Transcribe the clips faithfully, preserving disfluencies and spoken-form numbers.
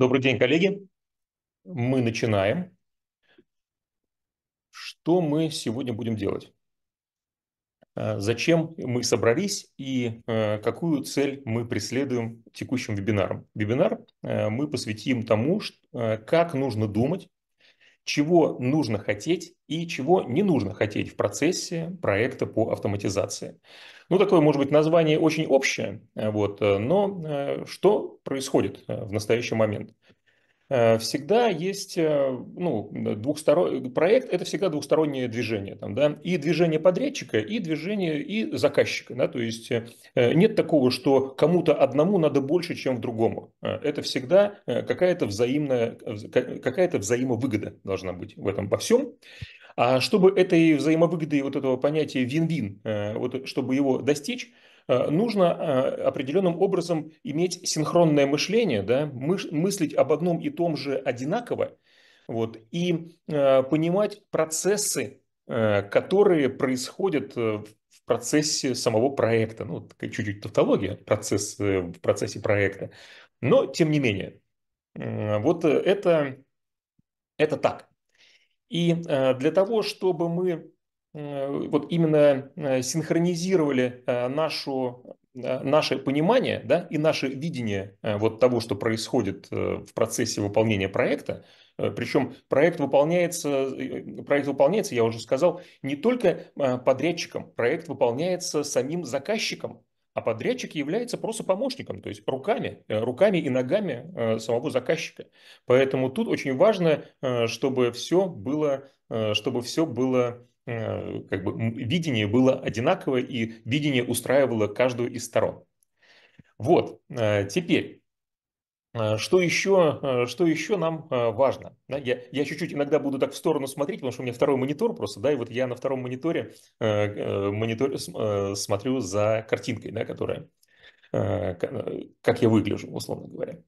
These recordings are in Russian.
Добрый день, коллеги. Мы начинаем. Что мы сегодня будем делать? Зачем мы собрались и какую цель мы преследуем текущим вебинаром? Вебинар мы посвятим тому, как нужно думать, чего нужно хотеть и чего не нужно хотеть в процессе проекта по автоматизации. Ну, такое, может быть, название очень общее, вот, но что происходит в настоящий момент? Всегда есть, ну, двухсторон... проект – это всегда двухстороннее движение. Там, да? И движение подрядчика, и движение и заказчика. Да? То есть нет такого, что кому-то одному надо больше, чем другому. Это всегда какая-то взаимная, какая-то взаимовыгода должна быть в этом во всем. А чтобы этой взаимовыгоды и вот этого понятия вин-вин, вот, чтобы его достичь, нужно определенным образом иметь синхронное мышление, да, мыслить об одном и том же одинаково, вот, и понимать процессы, которые происходят в процессе самого проекта. Ну, чуть-чуть тавтология, процесс в процессе проекта. Но, тем не менее, вот это, это так. И для того, чтобы мы вот именно синхронизировали нашу, наше понимание, да, и наше видение вот того, что происходит в процессе выполнения проекта. Причем проект выполняется, проект выполняется, я уже сказал, не только подрядчиком, проект выполняется самим заказчиком, а подрядчик является просто помощником, то есть руками, руками и ногами самого заказчика. Поэтому тут очень важно, чтобы все было, чтобы все было как бы видение было одинаковое, и видение устраивало каждую из сторон. Вот, теперь, что еще, что еще нам важно? Я чуть-чуть иногда буду так в сторону смотреть, потому что у меня второй монитор просто, да, и вот я на втором мониторе, мониторе смотрю за картинкой, да, которая, как я выгляжу, условно говоря.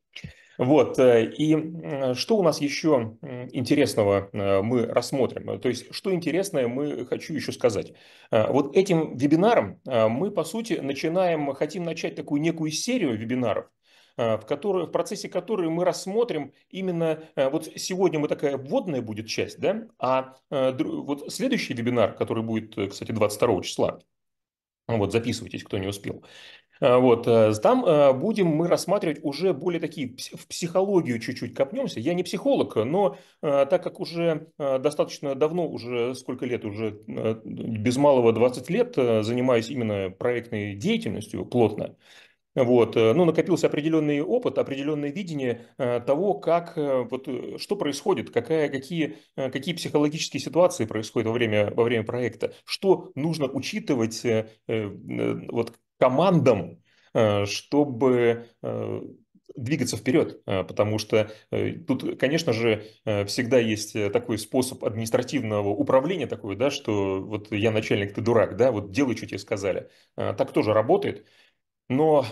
Вот, и что у нас еще интересного мы рассмотрим? То есть, что интересное мы хочу еще сказать. Вот этим вебинаром мы, по сути, начинаем, хотим начать такую некую серию вебинаров, в, которой, в процессе которой мы рассмотрим именно, вот сегодня мы такая вводная будет часть, да, а вот следующий вебинар, который будет, кстати, двадцать второго числа, вот записывайтесь, кто не успел. Вот, там будем мы рассматривать уже более такие, в психологию чуть-чуть копнемся. Я не психолог, но так как уже достаточно давно, уже сколько лет, уже без малого двадцать лет занимаюсь именно проектной деятельностью плотно, вот, ну, накопился определенный опыт, определенное видение того, как, вот, что происходит, какая, какие, какие психологические ситуации происходят во время, во время проекта, что нужно учитывать вот, командам, чтобы двигаться вперед, потому что тут, конечно же, всегда есть такой способ административного управления такой, да, что вот я начальник, ты дурак, да, вот делай, что тебе сказали. Так тоже работает. Но,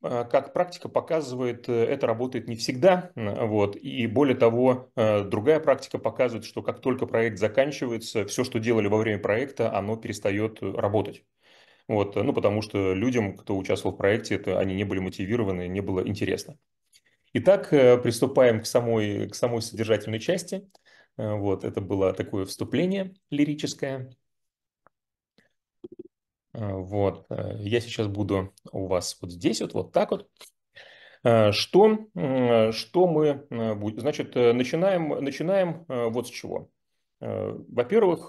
как практика показывает, это работает не всегда. Вот. И более того, другая практика показывает, что как только проект заканчивается, все, что делали во время проекта, оно перестает работать. Вот. Ну, потому что людям, кто участвовал в проекте, это, они не были мотивированы, не было интересно. Итак, приступаем к самой, к самой содержательной части. Вот. Это было такое вступление лирическое. Вот, я сейчас буду у вас вот здесь вот, вот так вот. Что, что мы будем? Значит, начинаем, начинаем вот с чего. Во-первых,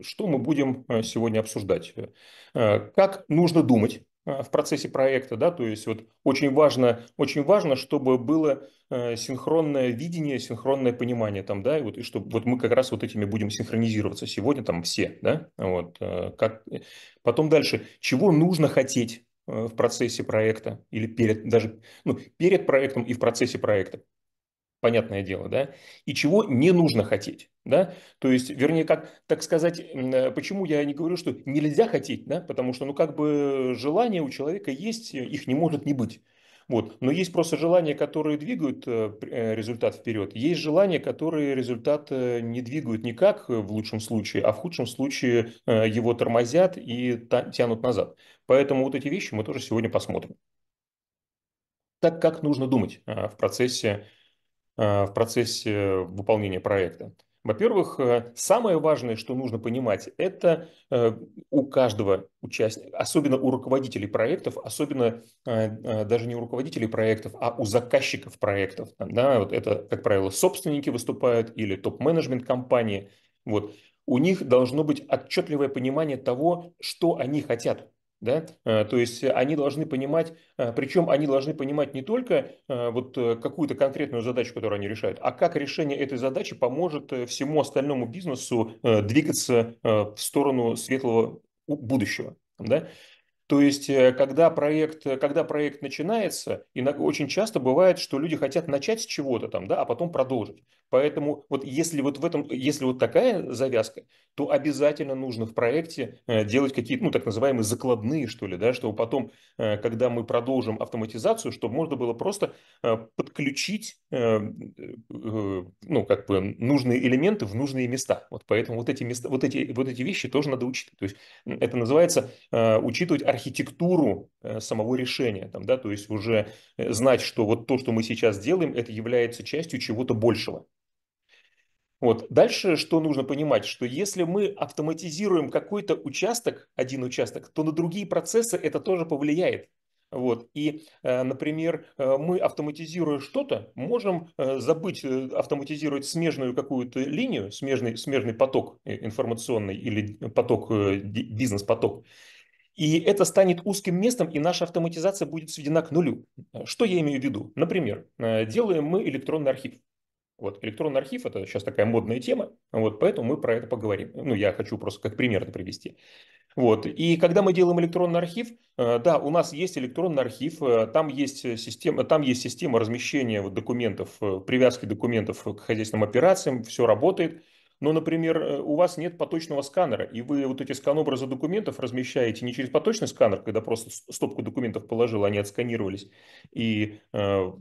что мы будем сегодня обсуждать? Как нужно думать в процессе проекта, да, то есть вот очень важно, очень важно, чтобы было синхронное видение, синхронное понимание там, да, и вот и чтобы вот мы как раз вот этими будем синхронизироваться сегодня там все, да, вот как потом дальше, чего нужно хотеть в процессе проекта или перед даже ну, перед проектом и в процессе проекта. Понятное дело, да, и чего не нужно хотеть, да, то есть, вернее, как, так сказать, почему я не говорю, что нельзя хотеть, да, потому что, ну, как бы желания у человека есть, их не может не быть, вот, но есть просто желания, которые двигают результат вперед, есть желания, которые результат не двигают никак в лучшем случае, а в худшем случае его тормозят и тянут назад, поэтому вот эти вещи мы тоже сегодня посмотрим. Так как нужно думать в процессе в процессе выполнения проекта. Во-первых, самое важное, что нужно понимать, это у каждого участника, особенно у руководителей проектов, особенно даже не у руководителей проектов, а у заказчиков проектов. Да, вот это, как правило, собственники выступают или топ-менеджмент компании. Вот. У них должно быть отчетливое понимание того, что они хотят. Да? То есть они должны понимать, причем они должны понимать не только вот какую-то конкретную задачу, которую они решают, а как решение этой задачи поможет всему остальному бизнесу двигаться в сторону светлого будущего. Да? То есть, когда проект, когда проект начинается, очень часто бывает, что люди хотят начать с чего-то там, да, а потом продолжить. Поэтому вот если вот в этом, если вот такая завязка, то обязательно нужно в проекте делать какие-то, ну, так называемые закладные, что ли, да, чтобы потом, когда мы продолжим автоматизацию, чтобы можно было просто подключить, ну, как бы нужные элементы в нужные места. Вот поэтому вот эти места, вот эти, вот эти вещи тоже надо учитывать. То есть это называется учитывать архитектуру самого решения, там, да, то есть уже знать, что вот то, что мы сейчас делаем, это является частью чего-то большего. Вот. Дальше что нужно понимать, что если мы автоматизируем какой-то участок, один участок, то на другие процессы это тоже повлияет. Вот. И, например, мы, автоматизируя что-то, можем забыть автоматизировать смежную какую-то линию, смежный, смежный поток информационный или поток, бизнес-поток. И это станет узким местом, и наша автоматизация будет сведена к нулю. Что я имею в виду? Например, делаем мы электронный архив. Вот, электронный архив – это сейчас такая модная тема, вот, поэтому мы про это поговорим. Ну, я хочу просто как пример это привести. Вот. И когда мы делаем электронный архив, да, у нас есть электронный архив, там есть система, там есть система размещения документов, привязки документов к хозяйственным операциям, все работает. Но, например, у вас нет поточного сканера, и вы вот эти сканобразы документов размещаете не через поточный сканер, когда просто стопку документов положил, они отсканировались, и э,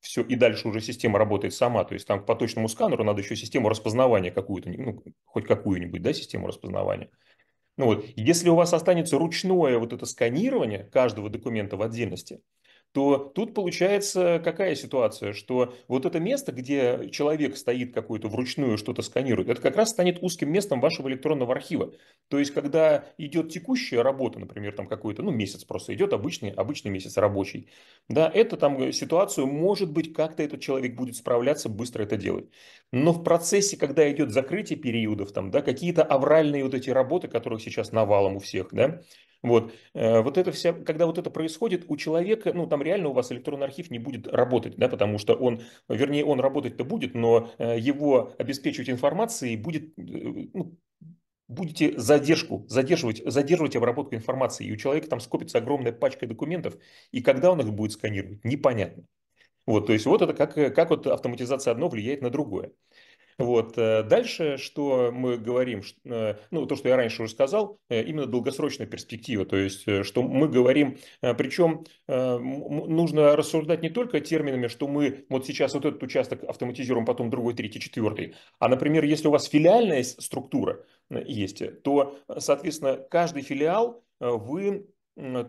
все, и дальше уже система работает сама. То есть там к поточному сканеру надо еще систему распознавания какую-то, ну, хоть какую-нибудь, да, систему распознавания. Ну, вот. Если у вас останется ручное вот это сканирование каждого документа в отдельности, то тут получается какая ситуация, что вот это место, где человек стоит какой-то вручную, что-то сканирует, это как раз станет узким местом вашего электронного архива. То есть, когда идет текущая работа, например, там какой-то, ну, месяц просто идет, обычный, обычный месяц рабочий, да, это там ситуацию, может быть, как-то этот человек будет справляться, быстро это делать. Но в процессе, когда идет закрытие периодов, там, да, какие-то авральные вот эти работы, которых сейчас навалом у всех, да, вот, вот это вся, когда вот это происходит, у человека, ну, там реально у вас электронный архив не будет работать, да, потому что он, вернее, он работать-то будет, но его обеспечивать информацией будет, ну, будете задержку, задерживать, задерживать обработку информации, и у человека там скопится огромная пачка документов, и когда он их будет сканировать, непонятно. Вот, то есть вот это как, как вот автоматизация одно влияет на другое. Вот. Дальше, что мы говорим, ну, то, что я раньше уже сказал, именно долгосрочная перспектива, то есть, что мы говорим, причем нужно рассуждать не только терминами, что мы вот сейчас вот этот участок автоматизируем, потом другой, третий, четвертый, а, например, если у вас филиальная структура есть, то, соответственно, каждый филиал вы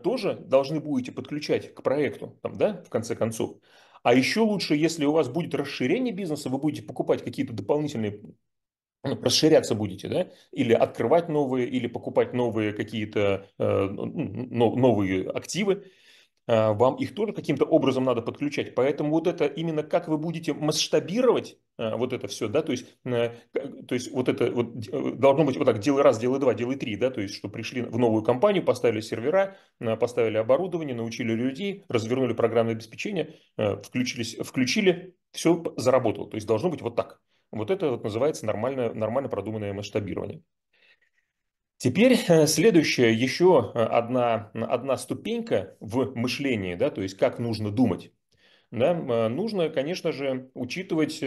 тоже должны будете подключать к проекту, там, да, в конце концов. А еще лучше, если у вас будет расширение бизнеса, вы будете покупать какие-то дополнительные, ну, расширяться будете, да, или открывать новые, или покупать новые какие-то э, новые активы, э, вам их тоже каким-то образом надо подключать. Поэтому вот это именно как вы будете масштабировать э, вот это все, да, то есть, э, то есть вот это вот, должно быть вот так, делай раз, делай два, делай три, да, то есть, что пришли в новую компанию, поставили сервера, поставили оборудование, научили людей, развернули программное обеспечение, включились, включили, все заработало. То есть должно быть вот так. Вот это вот называется нормально, нормально продуманное масштабирование. Теперь следующая еще одна, одна ступенька в мышлении, да, то есть как нужно думать. Да, нужно, конечно же, учитывать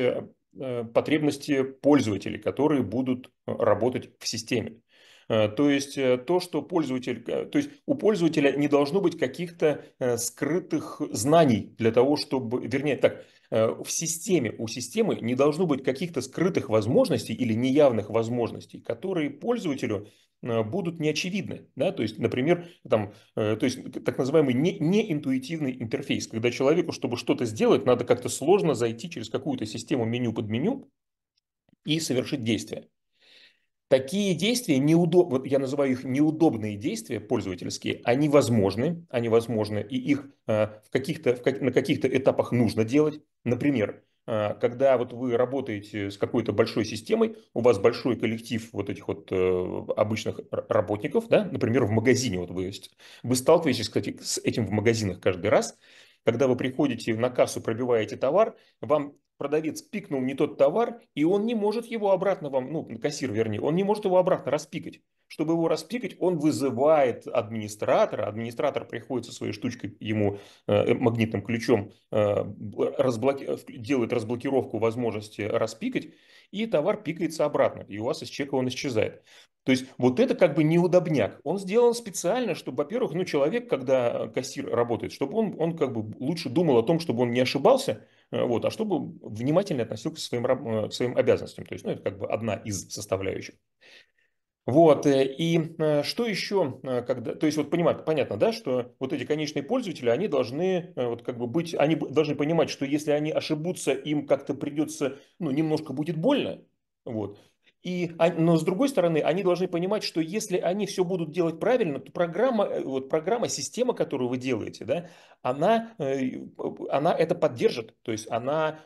потребности пользователей, которые будут работать в системе. То есть то, что пользователь, то есть у пользователя не должно быть каких-то скрытых знаний для того, чтобы, вернее, так, в системе, у системы не должно быть каких-то скрытых возможностей или неявных возможностей, которые пользователю будут неочевидны, да, то есть, например, там, то есть, так называемый не, неинтуитивный интерфейс, когда человеку, чтобы что-то сделать, надо как-то сложно зайти через какую-то систему меню под меню и совершить действие. Такие действия, неудоб... вот я называю их неудобные действия пользовательские, они возможны, они возможны, и их в каких-то, в как... на каких-то этапах нужно делать. Например, когда вот вы работаете с какой-то большой системой, у вас большой коллектив вот этих вот обычных работников, да? Например, в магазине, вот вы, вы сталкиваетесь, кстати, с этим в магазинах каждый раз, когда вы приходите на кассу, пробиваете товар, вам продавец пикнул не тот товар, и он не может его обратно вам, ну, кассир, вернее, он не может его обратно распикать. Чтобы его распикать, он вызывает администратора, администратор приходит со своей штучкой, ему э, магнитным ключом э, разблоки... делает разблокировку возможности распикать, и товар пикается обратно, и у вас из чека он исчезает. То есть вот это как бы неудобняк. Он сделан специально, чтобы, во-первых, ну, человек, когда кассир работает, чтобы он, он как бы лучше думал о том, чтобы он не ошибался, вот, а чтобы внимательно относился к своим, к своим обязанностям. То есть, ну, это как бы одна из составляющих. Вот, и что еще, когда, то есть, вот понимать, понятно, да, что вот эти конечные пользователи, они должны вот как бы быть, они должны понимать, что если они ошибутся, им как-то придется, ну, немножко будет больно, вот. И, но с другой стороны, они должны понимать, что если они все будут делать правильно, то программа, вот программа, система, которую вы делаете, да, она, она это поддержит, то есть она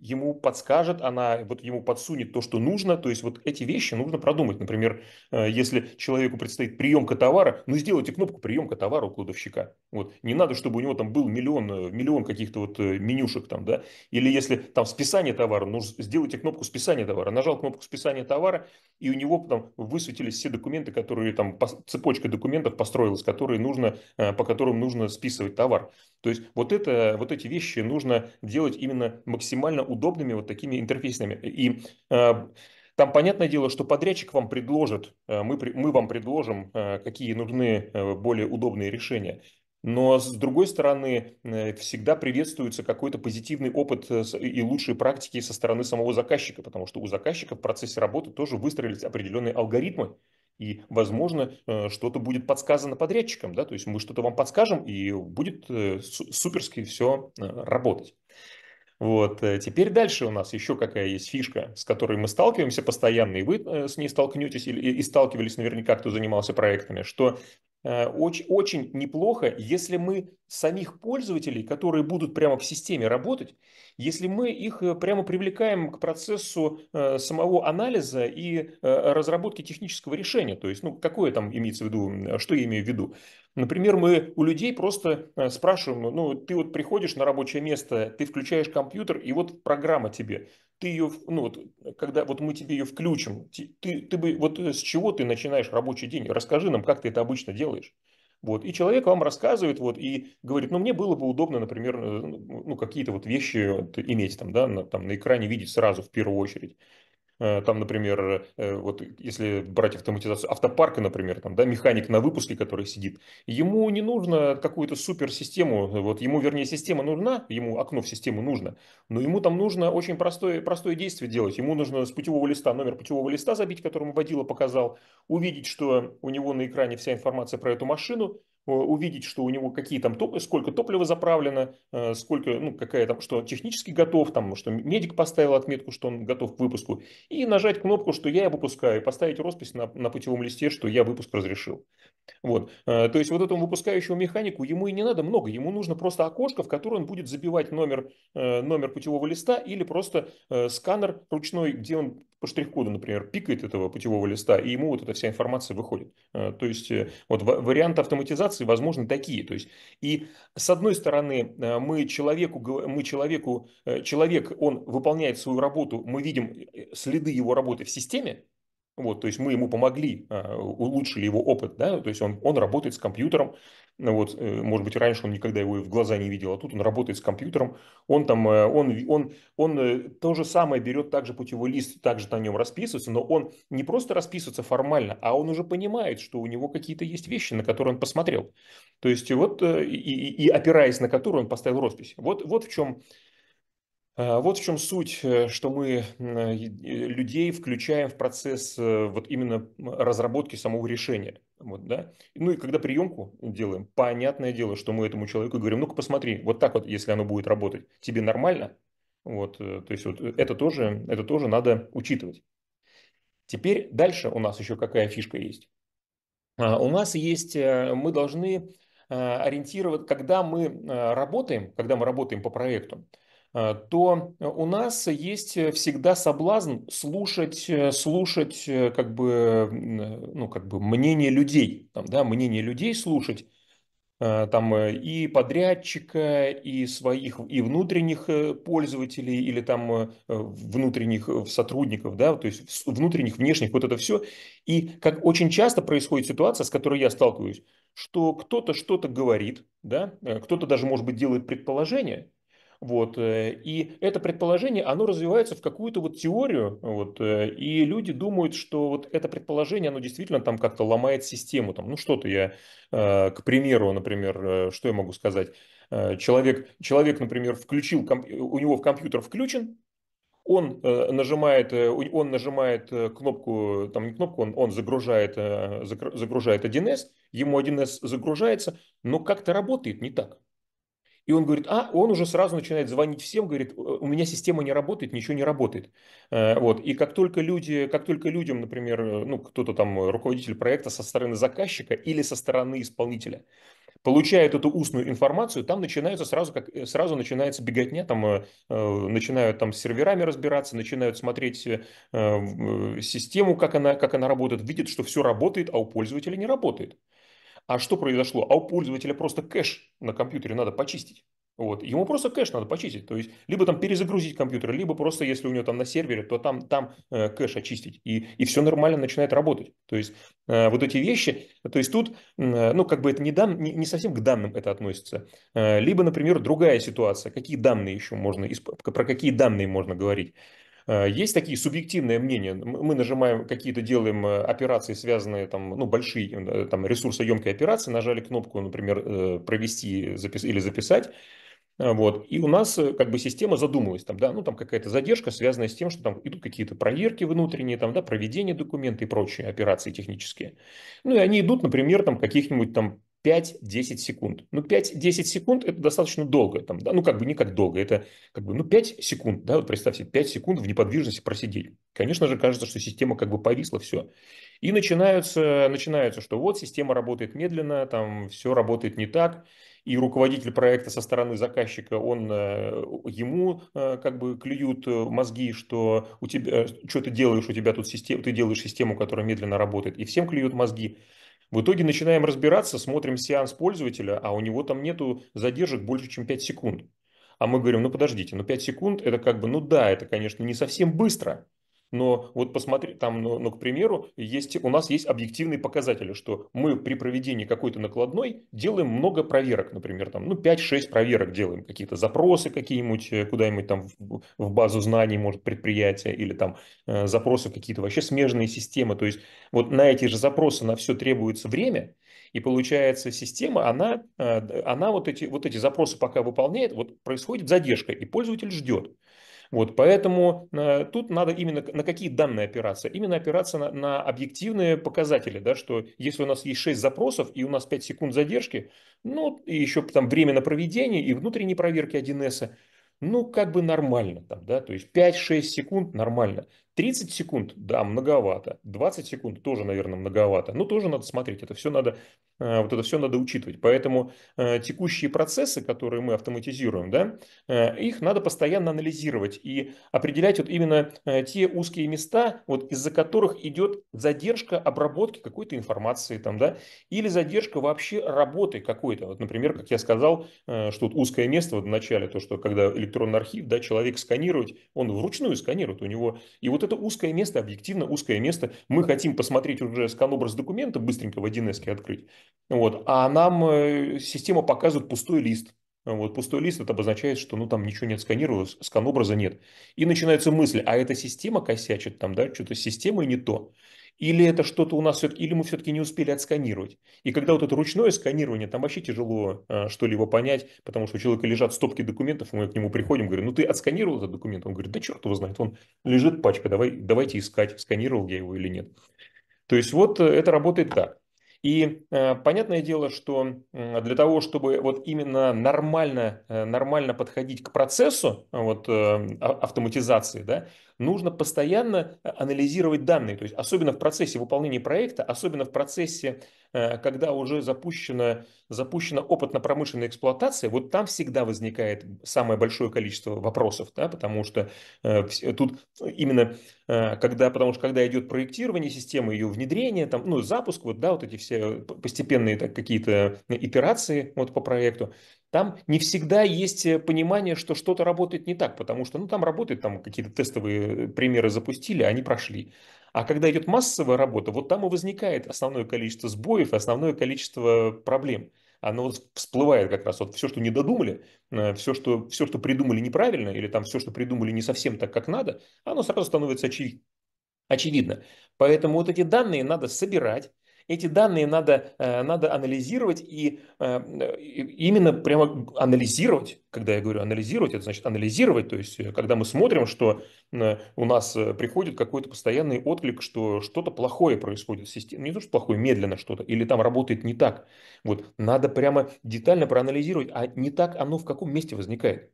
ему подскажет, она вот ему подсунет то, что нужно, то есть вот эти вещи нужно продумать. Например, если человеку предстоит приемка товара, ну сделайте кнопку приемка товара у кладовщика. Вот. Не надо, чтобы у него там был миллион, миллион каких-то вот менюшек там, да, или если там списание товара, ну сделайте кнопку списания товара, нажал кнопку списания товара, товара, и у него потом высветились все документы, которые там, цепочка документов построилась, которые нужно, по которым нужно списывать товар. То есть вот, это, вот эти вещи нужно делать именно максимально удобными вот такими интерфейсами. И там понятное дело, что подрядчик вам предложит, мы, мы вам предложим, какие нужны более удобные решения. Но, с другой стороны, всегда приветствуется какой-то позитивный опыт и лучшие практики со стороны самого заказчика, потому что у заказчика в процессе работы тоже выстроились определенные алгоритмы, и, возможно, что-то будет подсказано подрядчикам, да, то есть мы что-то вам подскажем, и будет суперски все работать. Вот. Теперь дальше у нас еще какая есть фишка, с которой мы сталкиваемся постоянно, и вы с ней столкнетесь, и сталкивались наверняка, кто занимался проектами, что очень, очень неплохо, если мы самих пользователей, которые будут прямо в системе работать, если мы их прямо привлекаем к процессу самого анализа и разработки технического решения. То есть, ну, какое там имеется в виду, что я имею в виду? Например, мы у людей просто спрашиваем, ну, ты вот приходишь на рабочее место, ты включаешь компьютер, и вот программа тебе. Ты ее, ну, вот, когда вот мы тебе ее включим, ты, ты бы, вот с чего ты начинаешь рабочий день? Расскажи нам, как ты это обычно делаешь. Вот. И человек вам рассказывает, вот, и говорит, ну, мне было бы удобно, например, ну, какие-то вот вещи вот иметь там, да, на, там, на экране видеть сразу в первую очередь. Там, например, вот если брать автоматизацию автопарка, например, там, да, механик на выпуске, который сидит, ему не нужно какую-то суперсистему, вот ему, вернее, система нужна, ему окно в систему нужно, но ему там нужно очень простое, простое действие делать, ему нужно с путевого листа, номер путевого листа забить, которому водила показал, увидеть, что у него на экране вся информация про эту машину, увидеть, что у него какие там топ... сколько топлива заправлено, сколько, ну, какая там, что технически готов, там, что медик поставил отметку, что он готов к выпуску, и нажать кнопку, что я выпускаю, и поставить роспись на, на путевом листе, что я выпуск разрешил. Вот. То есть вот этому выпускающему механику ему и не надо много, ему нужно просто окошко, в которое он будет забивать номер, номер путевого листа или просто сканер ручной, где он по штрих-коду, например, пикает этого путевого листа, и ему вот эта вся информация выходит. То есть вот варианты автоматизации возможны такие. То есть, и с одной стороны, мы человеку, мы человеку, человек, он выполняет свою работу, мы видим следы его работы в системе, Вот, то есть мы ему помогли, улучшили его опыт, да, то есть он, он работает с компьютером, вот, может быть, раньше он никогда его и в глаза не видел, а тут он работает с компьютером, он там, он, он, он то же самое берет, также путевой лист, также на нем расписывается, но он не просто расписывается формально, а он уже понимает, что у него какие-то есть вещи, на которые он посмотрел, то есть вот, и, и, и опираясь на которые он поставил роспись, вот, вот в чем... Вот в чем суть, что мы людей включаем в процесс вот именно разработки самого решения. Вот, да? Ну и когда приемку делаем, понятное дело, что мы этому человеку говорим, ну-ка посмотри, вот так вот, если оно будет работать, тебе нормально? Вот, то есть вот это тоже, это тоже надо учитывать. Теперь дальше у нас еще какая фишка есть. У нас есть, мы должны ориентировать, когда мы работаем, когда мы работаем по проекту, то у нас есть всегда соблазн слушать, слушать как бы, ну, как бы мнение людей, там, да, мнение людей слушать там, и подрядчика, и своих, и внутренних пользователей, или там внутренних сотрудников, да, то есть внутренних, внешних, вот это все. И как очень часто происходит ситуация, с которой я сталкиваюсь, что кто-то что-то говорит, да, кто-то даже, может быть, делает предположение. Вот, и это предположение, оно развивается в какую-то вот теорию, вот, и люди думают, что вот это предположение, оно действительно там как-то ломает систему, там, ну что-то я, к примеру, например, что я могу сказать, человек, человек, например, включил, у него в компьютер включен, он нажимает, он нажимает кнопку, там не кнопку, он, он загружает, загружает один эс, ему один эс загружается, но как-то работает не так. И он говорит, а, он уже сразу начинает звонить всем, говорит, у меня система не работает, ничего не работает. Вот. И как только, люди, как только людям, например, ну, кто-то там, руководитель проекта со стороны заказчика или со стороны исполнителя, получает эту устную информацию, там начинаются сразу, как, сразу начинается беготня, там, начинают там с серверами разбираться, начинают смотреть систему, как она, как она работает, видят, что все работает, а у пользователя не работает. А что произошло? А у пользователя просто кэш на компьютере надо почистить. Вот. Ему просто кэш надо почистить. То есть, либо там перезагрузить компьютер, либо просто, если у него там на сервере, то там, там э, кэш очистить. И, и все нормально начинает работать. То есть, э, вот эти вещи, то есть тут, э, ну, как бы это не, дан, не, не совсем к данным это относится. Э, либо, например, другая ситуация. Какие данные еще можно, про какие данные можно говорить? Есть такие субъективные мнения. Мы нажимаем какие-то, делаем операции, связанные там, ну, большие, там, ресурсоемкие операции, нажали кнопку, например, провести запис... или записать. Вот. И у нас как бы система задумалась, там, да, ну, там какая-то задержка, связанная с тем, что там идут какие-то проверки внутренние, там, да, проведение документов и прочие операции технические. Ну, и они идут, например, там, каких-нибудь там пять-десять секунд. Ну, пять-десять секунд – это достаточно долго. Там, да? Ну, как бы не как долго. Это как бы ну, пять секунд. Да? Вот представьте, пять секунд в неподвижности просидеть. Конечно же, кажется, что система как бы повисла, все. И начинаются, начинаются, что вот система работает медленно, там все работает не так. И руководитель проекта со стороны заказчика, он, ему как бы клюют мозги, что у тебя, что ты делаешь, у тебя тут система, ты делаешь систему, которая медленно работает. И всем клюют мозги. В итоге начинаем разбираться, смотрим сеанс пользователя, а у него там нету задержек больше, чем пять секунд. А мы говорим, ну подождите, ну пять секунд, это как бы, ну да, это, конечно, не совсем быстро. Но вот посмотри, там, ну, ну, к примеру, есть, у нас есть объективные показатели, что мы при проведении какой-то накладной делаем много проверок, например, там, ну, пять-шесть проверок делаем, какие-то запросы какие-нибудь, куда-нибудь там в, в базу знаний, может, предприятия, или там э, запросы какие-то вообще смежные системы, то есть вот на эти же запросы на все требуется время, и получается система, она, э, она вот, эти, вот эти запросы пока выполняет, вот происходит задержка, и пользователь ждет. Вот, поэтому э, тут надо именно на какие данные опираться? Именно опираться на, на объективные показатели, да, что если у нас есть шесть запросов и у нас пять секунд задержки, ну, и еще там время на проведение и внутренние проверки один эс, ну, как бы нормально, там, да, то есть пять-шесть секунд нормально, тридцать секунд, да, многовато, двадцать секунд тоже, наверное, многовато, но тоже надо смотреть, это все надо, э, вот это все надо учитывать, поэтому э, текущие процессы, которые мы автоматизируем, да, э, их надо постоянно анализировать и определять вот именно э, те узкие места, вот из-за которых идет задержка обработки какой-то информации, там, да, или задержка вообще работы какой-то, вот, например, как я сказал, э, что вот узкое место вот в начале, то, что когда электронный архив, да, человек сканирует, он вручную сканирует, у него, и вот это узкое место, объективно узкое место. Мы хотим посмотреть уже скан-образ документа, быстренько в один эс-ке открыть. Вот. А нам система показывает пустой лист. Вот, пустой лист, это обозначает, что ну, там ничего не отсканировалось, скан-образа нет. И начинается мысль, а эта система косячит, там, да, что-то с системой не то. Или это что-то у нас все-таки, или мы все-таки не успели отсканировать. И когда вот это ручное сканирование, там вообще тяжело э, что-либо понять, потому что у человека лежат стопки документов, мы к нему приходим, говорим, ну ты отсканировал этот документ? Он говорит, да черт его знает, он лежит пачка, давай, давайте искать, сканировал я его или нет. То есть вот это работает так. И э, понятное дело, что э, для того, чтобы вот именно нормально, э, нормально подходить к процессу вот, э, автоматизации, да, нужно постоянно анализировать данные. То есть особенно в процессе выполнения проекта, особенно в процессе, э, когда уже запущена, запущена опытно-промышленная эксплуатация, вот там всегда возникает самое большое количество вопросов, да, потому что э, тут именно, э, когда, потому что когда идет проектирование системы, ее внедрение, там, ну, запуск, вот, да, вот эти все постепенные какие-то итерации вот по проекту, там не всегда есть понимание, что что-то работает не так, потому что ну, там работает, там какие-то тестовые примеры запустили, они прошли. А когда идет массовая работа, вот там и возникает основное количество сбоев, основное количество проблем. Оно вот всплывает как раз, вот все, что не додумали, все что, все, что придумали неправильно, или там все, что придумали не совсем так, как надо, оно сразу становится очевид... очевидно. Поэтому вот эти данные надо собирать. Эти данные надо, надо анализировать и именно прямо анализировать, когда я говорю анализировать, это значит анализировать, то есть когда мы смотрим, что у нас приходит какой-то постоянный отклик, что что-то плохое происходит в системе, не то, что плохое, медленно что-то, или там работает не так. Вот, надо прямо детально проанализировать, а не так оно в каком месте возникает.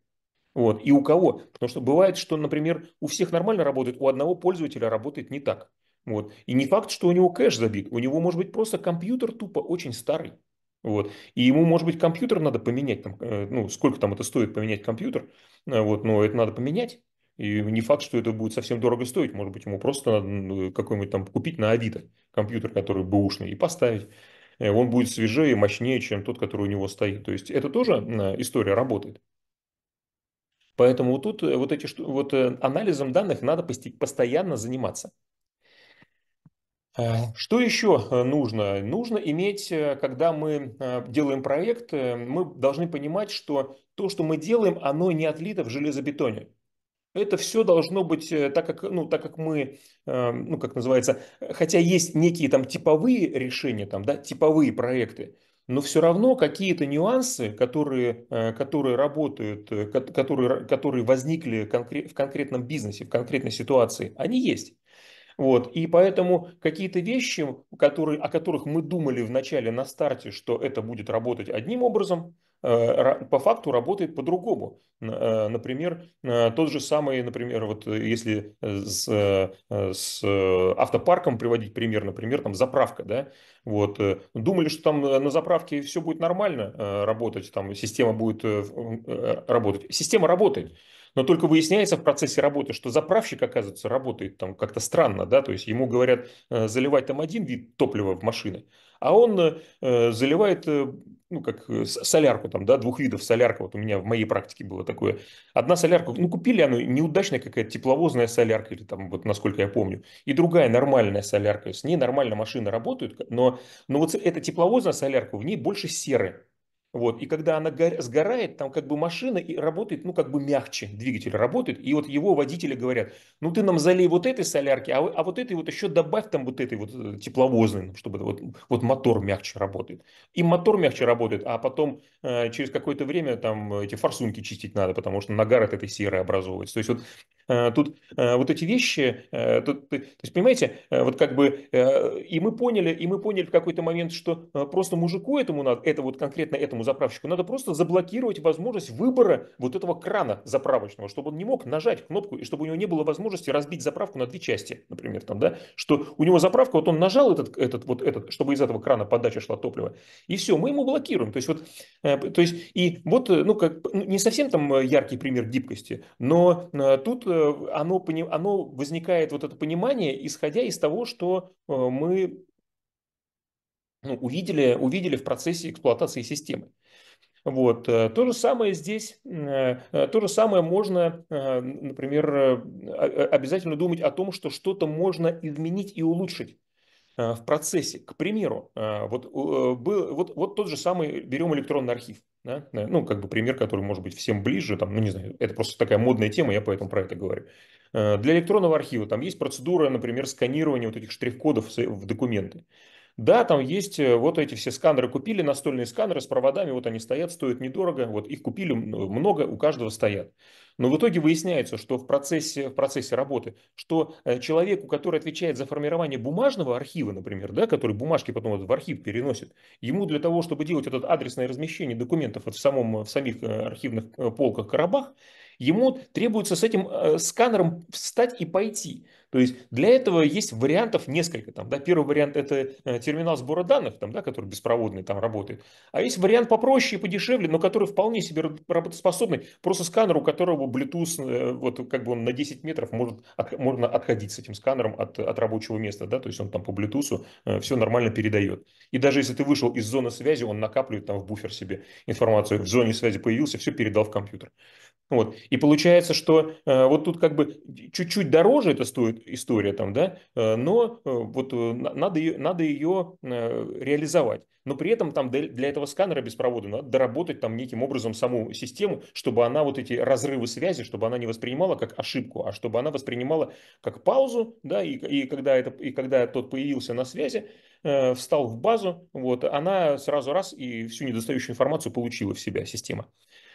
Вот, и у кого? Потому что бывает, что, например, у всех нормально работает, у одного пользователя работает не так. Вот. И не факт, что у него кэш забит, у него может быть просто компьютер тупо очень старый. Вот. И ему, может быть, компьютер надо поменять, там, ну, сколько там это стоит поменять компьютер, вот, но это надо поменять. И не факт, что это будет совсем дорого стоить, может быть, ему просто надо какой-нибудь там купить на Авито компьютер, который бэушный, и поставить. Он будет свежее и мощнее, чем тот, который у него стоит. То есть это тоже история работает. Поэтому тут вот, эти, вот анализом данных надо постоянно заниматься. Что еще нужно? Нужно иметь, когда мы делаем проект, мы должны понимать, что то, что мы делаем, оно не отлито в железобетоне. Это все должно быть, так как, ну, так как мы, ну, как называется, хотя есть некие там типовые решения, там, да, типовые проекты, но все равно какие-то нюансы, которые, которые работают, которые, которые возникли в конкретном бизнесе, в конкретной ситуации, они есть. Вот. И поэтому какие-то вещи, которые, о которых мы думали в начале на старте, что это будет работать одним образом, по факту работает по-другому. Например, тот же самый, например, вот если с, с автопарком приводить пример, например, там заправка, да, вот, думали, что там на заправке все будет нормально работать, там система будет работать. Система работает. Но только выясняется в процессе работы, что заправщик, оказывается, работает там как-то странно, да, то есть ему говорят заливать там один вид топлива в машины, а он заливает, ну, как солярку там, да, двух видов солярка, вот у меня в моей практике было такое. Одна солярка, ну, купили она неудачная какая-то тепловозная солярка, или там, вот насколько я помню, и другая нормальная солярка, с ней нормально машины работают, но, но вот эта тепловозная солярка, в ней больше серы. Вот. И когда она сгорает, там как бы машина и работает, ну, как бы мягче, двигатель работает. И вот его водители говорят, ну, ты нам залей вот этой солярки, а, а вот этой вот еще добавь там вот этой вот тепловозной, чтобы вот, вот мотор мягче работает. И мотор мягче работает, а потом э, через какое-то время там эти форсунки чистить надо, потому что нагар от этой серы образовывается. То есть вот э, тут э, вот эти вещи, э, тут, то есть, понимаете, э, вот как бы э, и мы поняли, и мы поняли в какой-то момент, что э, просто мужику этому надо, это вот конкретно этому заправщику надо просто заблокировать возможность выбора вот этого крана заправочного, чтобы он не мог нажать кнопку и чтобы у него не было возможности разбить заправку на две части, например, там, да, что у него заправка, вот он нажал этот, этот, вот этот, чтобы из этого крана подача шла топлива, и все, мы ему блокируем. То есть вот, то есть и вот, ну как, не совсем там яркий пример гибкости, но тут оно, оно возникает вот это понимание, исходя из того, что мы Ну, увидели, увидели в процессе эксплуатации системы. Вот. То же самое здесь, то же самое можно, например, обязательно думать о том, что что-то можно изменить и улучшить в процессе. К примеру, вот, был, вот, вот тот же самый, берем электронный архив, да? Ну, как бы пример, который может быть всем ближе, там, ну, не знаю, это просто такая модная тема, я поэтому про это говорю. Для электронного архива там есть процедура, например, сканирования вот этих штрих-кодов в документы. Да, там есть вот эти все сканеры, купили настольные сканеры с проводами, вот они стоят, стоят недорого, вот их купили много, у каждого стоят. Но в итоге выясняется, что в процессе, в процессе работы, что человеку, который отвечает за формирование бумажного архива, например, да, который бумажки потом в архив переносит, ему для того, чтобы делать это адресное размещение документов в, самом, в самих архивных полках коробах, ему требуется с этим сканером встать и пойти. То есть для этого есть вариантов несколько. Там, да, первый вариант – это терминал сбора данных, там, да, который беспроводный там работает. А есть вариант попроще и подешевле, но который вполне себе работоспособный. Просто сканер, у которого Bluetooth, вот, как бы он на десять метров, может, от, можно отходить с этим сканером от, от рабочего места. Да? То есть он там по Bluetooth все нормально передает. И даже если ты вышел из зоны связи, он накапливает там в буфер себе информацию. В зоне связи появился, все передал в компьютер. Вот. И получается, что э, вот тут как бы чуть-чуть дороже это стоит история, там, да, э, но э, вот э, надо, ее, надо ее э, реализовать. Но при этом там для этого сканера без провода надо доработать там неким образом саму систему, чтобы она вот эти разрывы связи, чтобы она не воспринимала как ошибку, а чтобы она воспринимала как паузу, да, и, и, когда, это, и когда тот появился на связи, э, встал в базу, вот, она сразу раз и всю недостающую информацию получила в себя система.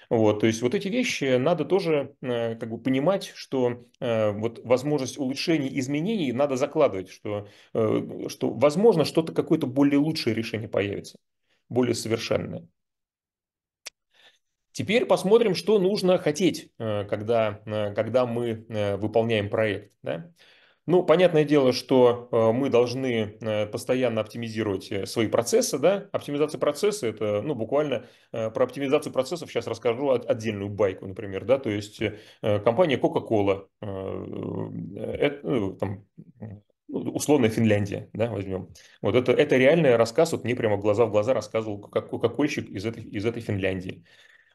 Вот, то есть вот эти вещи надо тоже э, как бы понимать, что э, вот возможность улучшений, изменений надо закладывать, что, э, что возможно что-то, какое-то более лучшее решение появится, более совершенное. Теперь посмотрим, что нужно хотеть, э, когда, э, когда мы э, выполняем проект, да? Ну, понятное дело, что мы должны постоянно оптимизировать свои процессы, да, оптимизация процесса, это, ну, буквально про оптимизацию процессов сейчас расскажу отдельную байку, например, да, то есть компания Coca-Cola, это, там, условно Финляндия, да, возьмем, вот это, это реальный рассказ, вот мне прямо глаза в глаза рассказывал кока-кольщик из этой, из этой Финляндии.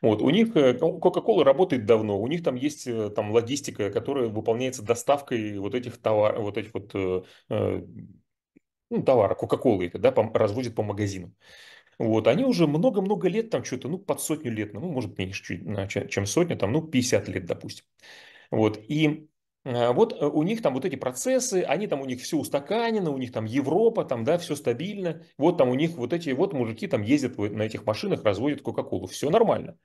Вот, у них Coca-Cola работает давно, у них там есть там, логистика, которая выполняется доставкой вот этих товаров, вот этих вот э, ну, товаров Coca-Cola, да, разводят по магазинам. Вот, они уже много-много лет, там что-то, ну, под сотню лет, ну, может, меньше, чуть, чем сотня, там, ну, пятьдесят лет, допустим. Вот, и вот у них там вот эти процессы, они там у них все устаканено, у них там Европа, там, да, все стабильно. Вот там у них вот эти вот мужики там ездят на этих машинах, разводят Кока-Колу. Все нормально.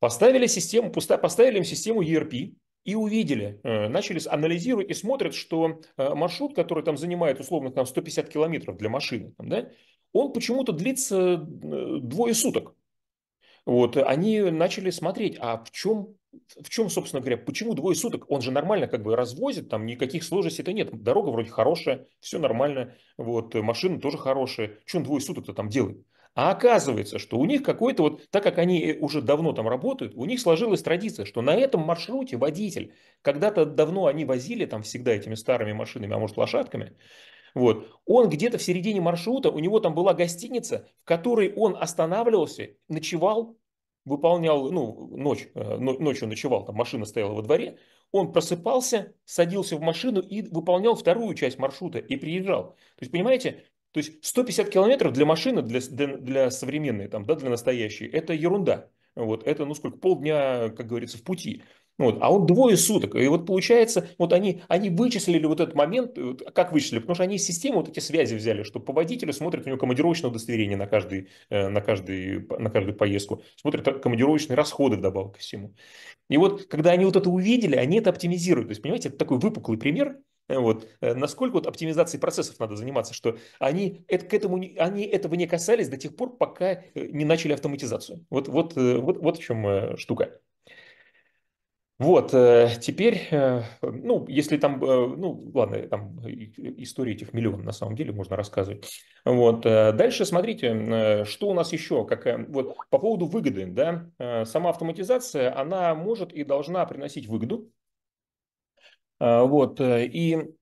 Поставили систему, поставили им систему и эр пи и увидели, начали анализировать и смотрят, что маршрут, который там занимает условно там сто пятьдесят километров для машины, там, да, он почему-то длится двое суток. Вот, они начали смотреть, а в чем... В чем, собственно говоря, почему двое суток? Он же нормально как бы развозит, там никаких сложностей-то нет. Дорога вроде хорошая, все нормально, вот, машины тоже хорошие. Что он двое суток-то там делает? А оказывается, что у них какой-то вот, так как они уже давно там работают, у них сложилась традиция, что на этом маршруте водитель, когда-то давно они возили там всегда этими старыми машинами, а может лошадками, вот, он где-то в середине маршрута, у него там была гостиница, в которой он останавливался, ночевал, выполнял, ну, ночь, ночью ночевал, там машина стояла во дворе, он просыпался, садился в машину и выполнял вторую часть маршрута и приезжал. То есть, понимаете, то есть сто пятьдесят километров для машины, для, для, для современной, там, да, для настоящей, это ерунда. Вот, это, ну, сколько, полдня, как говорится, в пути. Вот, а он двое суток. И вот получается, вот они, они вычислили вот этот момент, как вычислили, потому что они из системы вот эти связи взяли, что по водителю смотрят, у него командировочное удостоверение на, каждый, на, каждый, на каждую поездку, смотрят командировочные расходы вдобавок ко всему. И вот, когда они вот это увидели, они это оптимизируют. То есть, понимаете, это такой выпуклый пример, вот, насколько вот оптимизацией процессов надо заниматься, что они, это, к этому, они этого не касались до тех пор, пока не начали автоматизацию. Вот, вот, вот, вот в чем штука. Вот, теперь, ну, если там, ну, ладно, там истории этих миллионов на самом деле можно рассказывать. Вот, дальше смотрите, что у нас еще, как, вот, по поводу выгоды, да, сама автоматизация, она может и должна приносить выгоду, вот, и...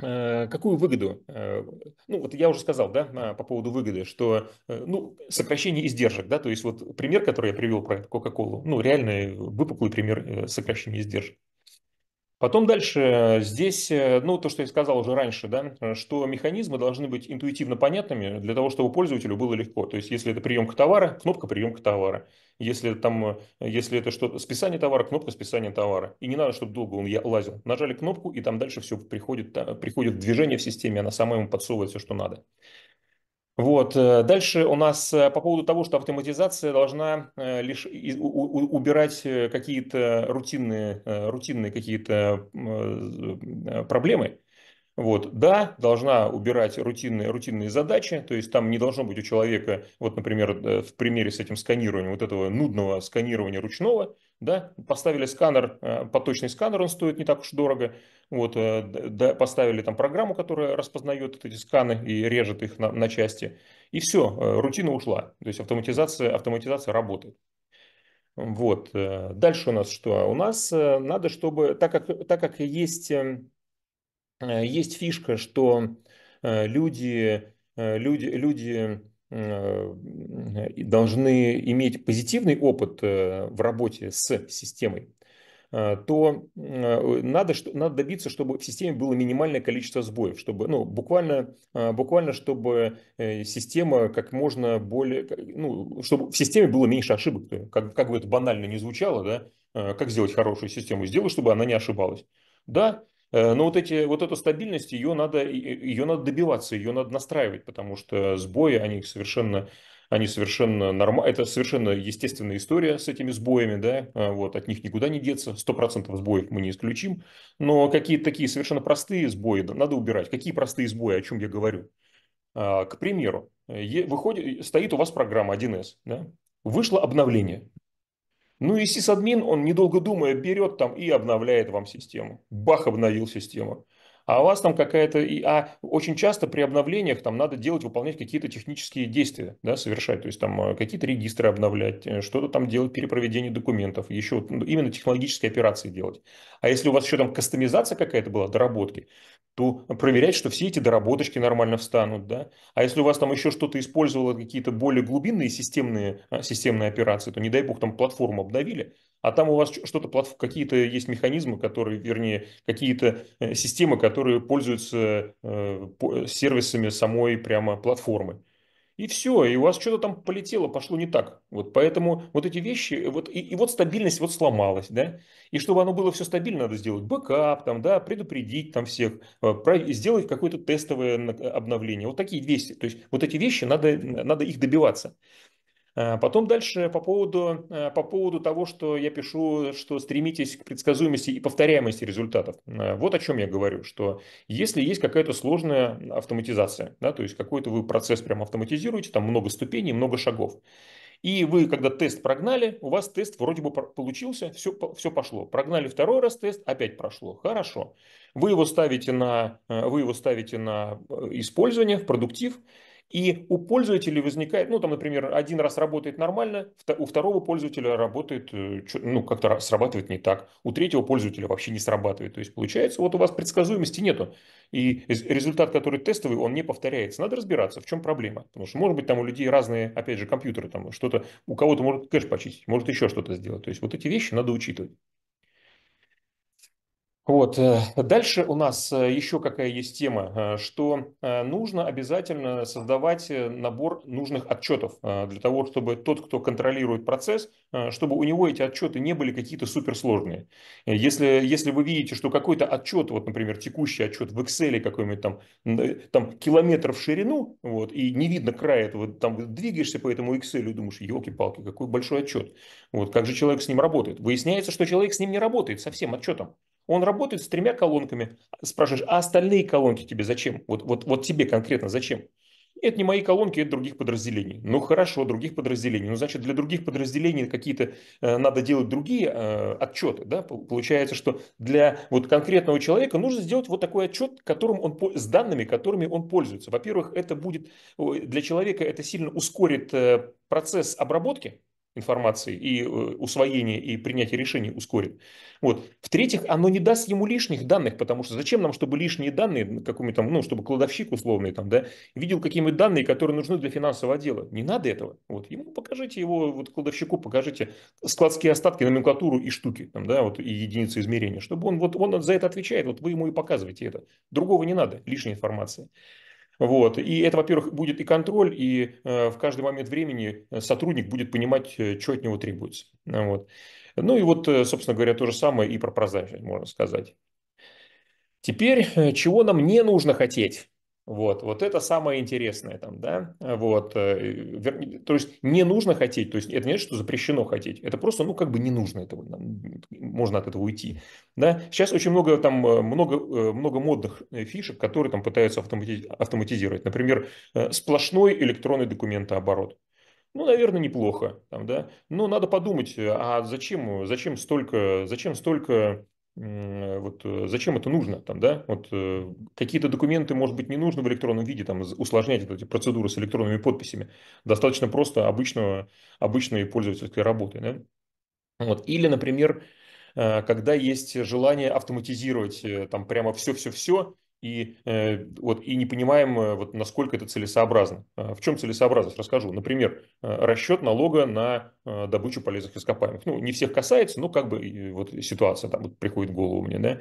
Какую выгоду? Ну, вот я уже сказал, да, по поводу выгоды, что, ну, сокращение издержек, да, то есть вот пример, который я привел про Coca-Cola, ну, реальный выпуклый пример сокращения издержек. Потом дальше здесь, ну, то, что я сказал уже раньше, да, что механизмы должны быть интуитивно понятными для того, чтобы пользователю было легко. То есть, если это приемка товара, кнопка приемка товара. Если, там, если это что-то списание товара, кнопка списания товара. И не надо, чтобы долго он лазил. Нажали кнопку, и там дальше все приходит, приходит в движение в системе, она сама ему подсовывает все, что надо. Вот. Дальше у нас по поводу того, что автоматизация должна лишь убирать какие-то рутинные, рутинные какие-то проблемы. Вот. Да, должна убирать рутинные, рутинные задачи, то есть там не должно быть у человека, вот, например, в примере с этим сканированием, вот этого нудного сканирования ручного, да, поставили сканер, поточный сканер, он стоит не так уж дорого, вот, да, поставили там программу, которая распознает эти сканы и режет их на, на части, и все, рутина ушла, то есть автоматизация, автоматизация работает. Вот. Дальше у нас что? У нас надо, чтобы, так как, так как есть, есть фишка, что люди, люди, люди должны иметь позитивный опыт в работе с системой, то надо, надо добиться, чтобы в системе было минимальное количество сбоев, чтобы, ну, буквально, буквально, чтобы система как можно более, ну, чтобы в системе было меньше ошибок, как, как бы это банально не звучало, да, как сделать хорошую систему, сделай, чтобы она не ошибалась, да. Но вот, эти, вот эту стабильность, ее надо, ее надо добиваться, ее надо настраивать, потому что сбои, они совершенно, они совершенно нормальные, это совершенно естественная история с этими сбоями, да, вот, от них никуда не деться, сто процентов сбоев мы не исключим, но какие-то такие совершенно простые сбои надо убирать. Какие простые сбои, о чем я говорю? К примеру, выходит, стоит у вас программа один эс, да? Вышло обновление. Ну и сисадмин, он, недолго думая, берет там и обновляет вам систему. Бах, обновил систему. А у вас там какая-то... А очень часто при обновлениях там надо делать, выполнять какие-то технические действия, да, совершать. То есть там какие-то регистры обновлять, что-то там делать, перепроведение документов, еще ну, именно технологические операции делать. А если у вас еще там кастомизация какая-то была, доработки, то проверять, что все эти доработочки нормально встанут, да. А если у вас там еще что-то использовало, какие-то более глубинные системные, системные операции, то не дай бог там платформу обновили, а там у вас что-то, какие-то есть механизмы, которые, вернее, какие-то системы, которые пользуются сервисами самой прямо платформы. И все, и у вас что-то там полетело, пошло не так. Вот поэтому вот эти вещи, вот, и, и вот стабильность вот сломалась, да. И чтобы оно было все стабильно, надо сделать бэкап, там, да, предупредить там всех, сделать какое-то тестовое обновление. Вот такие вещи, то есть вот эти вещи, надо, надо их добиваться. Потом дальше по поводу, по поводу того, что я пишу, что стремитесь к предсказуемости и повторяемости результатов. Вот о чем я говорю, что если есть какая-то сложная автоматизация, да, то есть какой-то вы процесс прям автоматизируете, там много ступеней, много шагов. И вы, когда тест прогнали, у вас тест вроде бы получился, все, все пошло. Прогнали второй раз тест, опять прошло. Хорошо. Вы его ставите на, вы его ставите на использование, в продуктив. И у пользователей возникает, ну там, например, один раз работает нормально, у второго пользователя работает, ну как-то срабатывает не так, у третьего пользователя вообще не срабатывает. То есть получается, вот у вас предсказуемости нету, и результат, который тестовый, он не повторяется. Надо разбираться, в чем проблема, потому что может быть там у людей разные, опять же, компьютеры, там что-то, у кого-то может кэш почистить, может еще что-то сделать. То есть вот эти вещи надо учитывать. Вот. Дальше у нас еще какая есть тема, что нужно обязательно создавать набор нужных отчетов для того, чтобы тот, кто контролирует процесс, чтобы у него эти отчеты не были какие-то суперсложные. Если, если вы видите, что какой-то отчет, вот, например, текущий отчет в Excel какой-нибудь там, там километр в ширину, вот, и не видно края этого, там двигаешься по этому Excel и думаешь, елки-палки, какой большой отчет. Вот, как же человек с ним работает? Выясняется, что человек с ним не работает, со всем отчетом. Он работает с тремя колонками. Спрашиваешь, а остальные колонки тебе зачем? Вот, вот, вот тебе конкретно зачем? Это не мои колонки, это других подразделений. Ну хорошо, других подразделений. Ну значит, для других подразделений какие-то э, надо делать другие э, отчеты. Да? Получается, что для вот, конкретного человека нужно сделать вот такой отчет, которым он, с данными, которыми он пользуется. Во-первых, это будет для человека это сильно ускорит э, процесс обработки. информации и усвоение и принятие решений ускорит. Вот. В-третьих, оно не даст ему лишних данных, потому что зачем нам, чтобы лишние данные, какому-то, ну, чтобы кладовщик условный там, да, видел какие-нибудь данные, которые нужны для финансового отдела. Не надо этого. Вот. Ему покажите его, вот, кладовщику покажите складские остатки, номенклатуру и штуки, там, да, вот, и единицы измерения, чтобы он, вот, он за это отвечает, вот вы ему и показываете это. Другого не надо, лишней информации. Вот. И это, во-первых, будет и контроль, и э, в каждый момент времени сотрудник будет понимать, что от него требуется. Вот. Ну и вот, собственно говоря, то же самое и про прозрачность можно сказать. Теперь, чего нам не нужно хотеть? Вот, вот это самое интересное там, да, вот, то есть не нужно хотеть, то есть это не значит, что запрещено хотеть, это просто, ну, как бы не нужно этого, можно от этого уйти, да, сейчас очень много там, много, много модных фишек, которые там пытаются автоматизировать, например, сплошной электронный документооборот. Ну, наверное, неплохо, там, да, но надо подумать, а зачем, зачем столько, зачем столько... Вот зачем это нужно? Там, да? Вот, какие-то документы, может быть, не нужно в электронном виде, там, усложнять эти процедуры с электронными подписями. Достаточно просто обычного, обычной пользовательской работы. Да? Вот. Или, например, когда есть желание автоматизировать там, прямо все-все-все, и, вот, и не понимаем, вот, насколько это целесообразно. В чем целесообразность? Расскажу. Например, расчет налога на добычу полезных ископаемых. Ну, не всех касается, но как бы вот, ситуация там вот, приходит в голову мне. Да?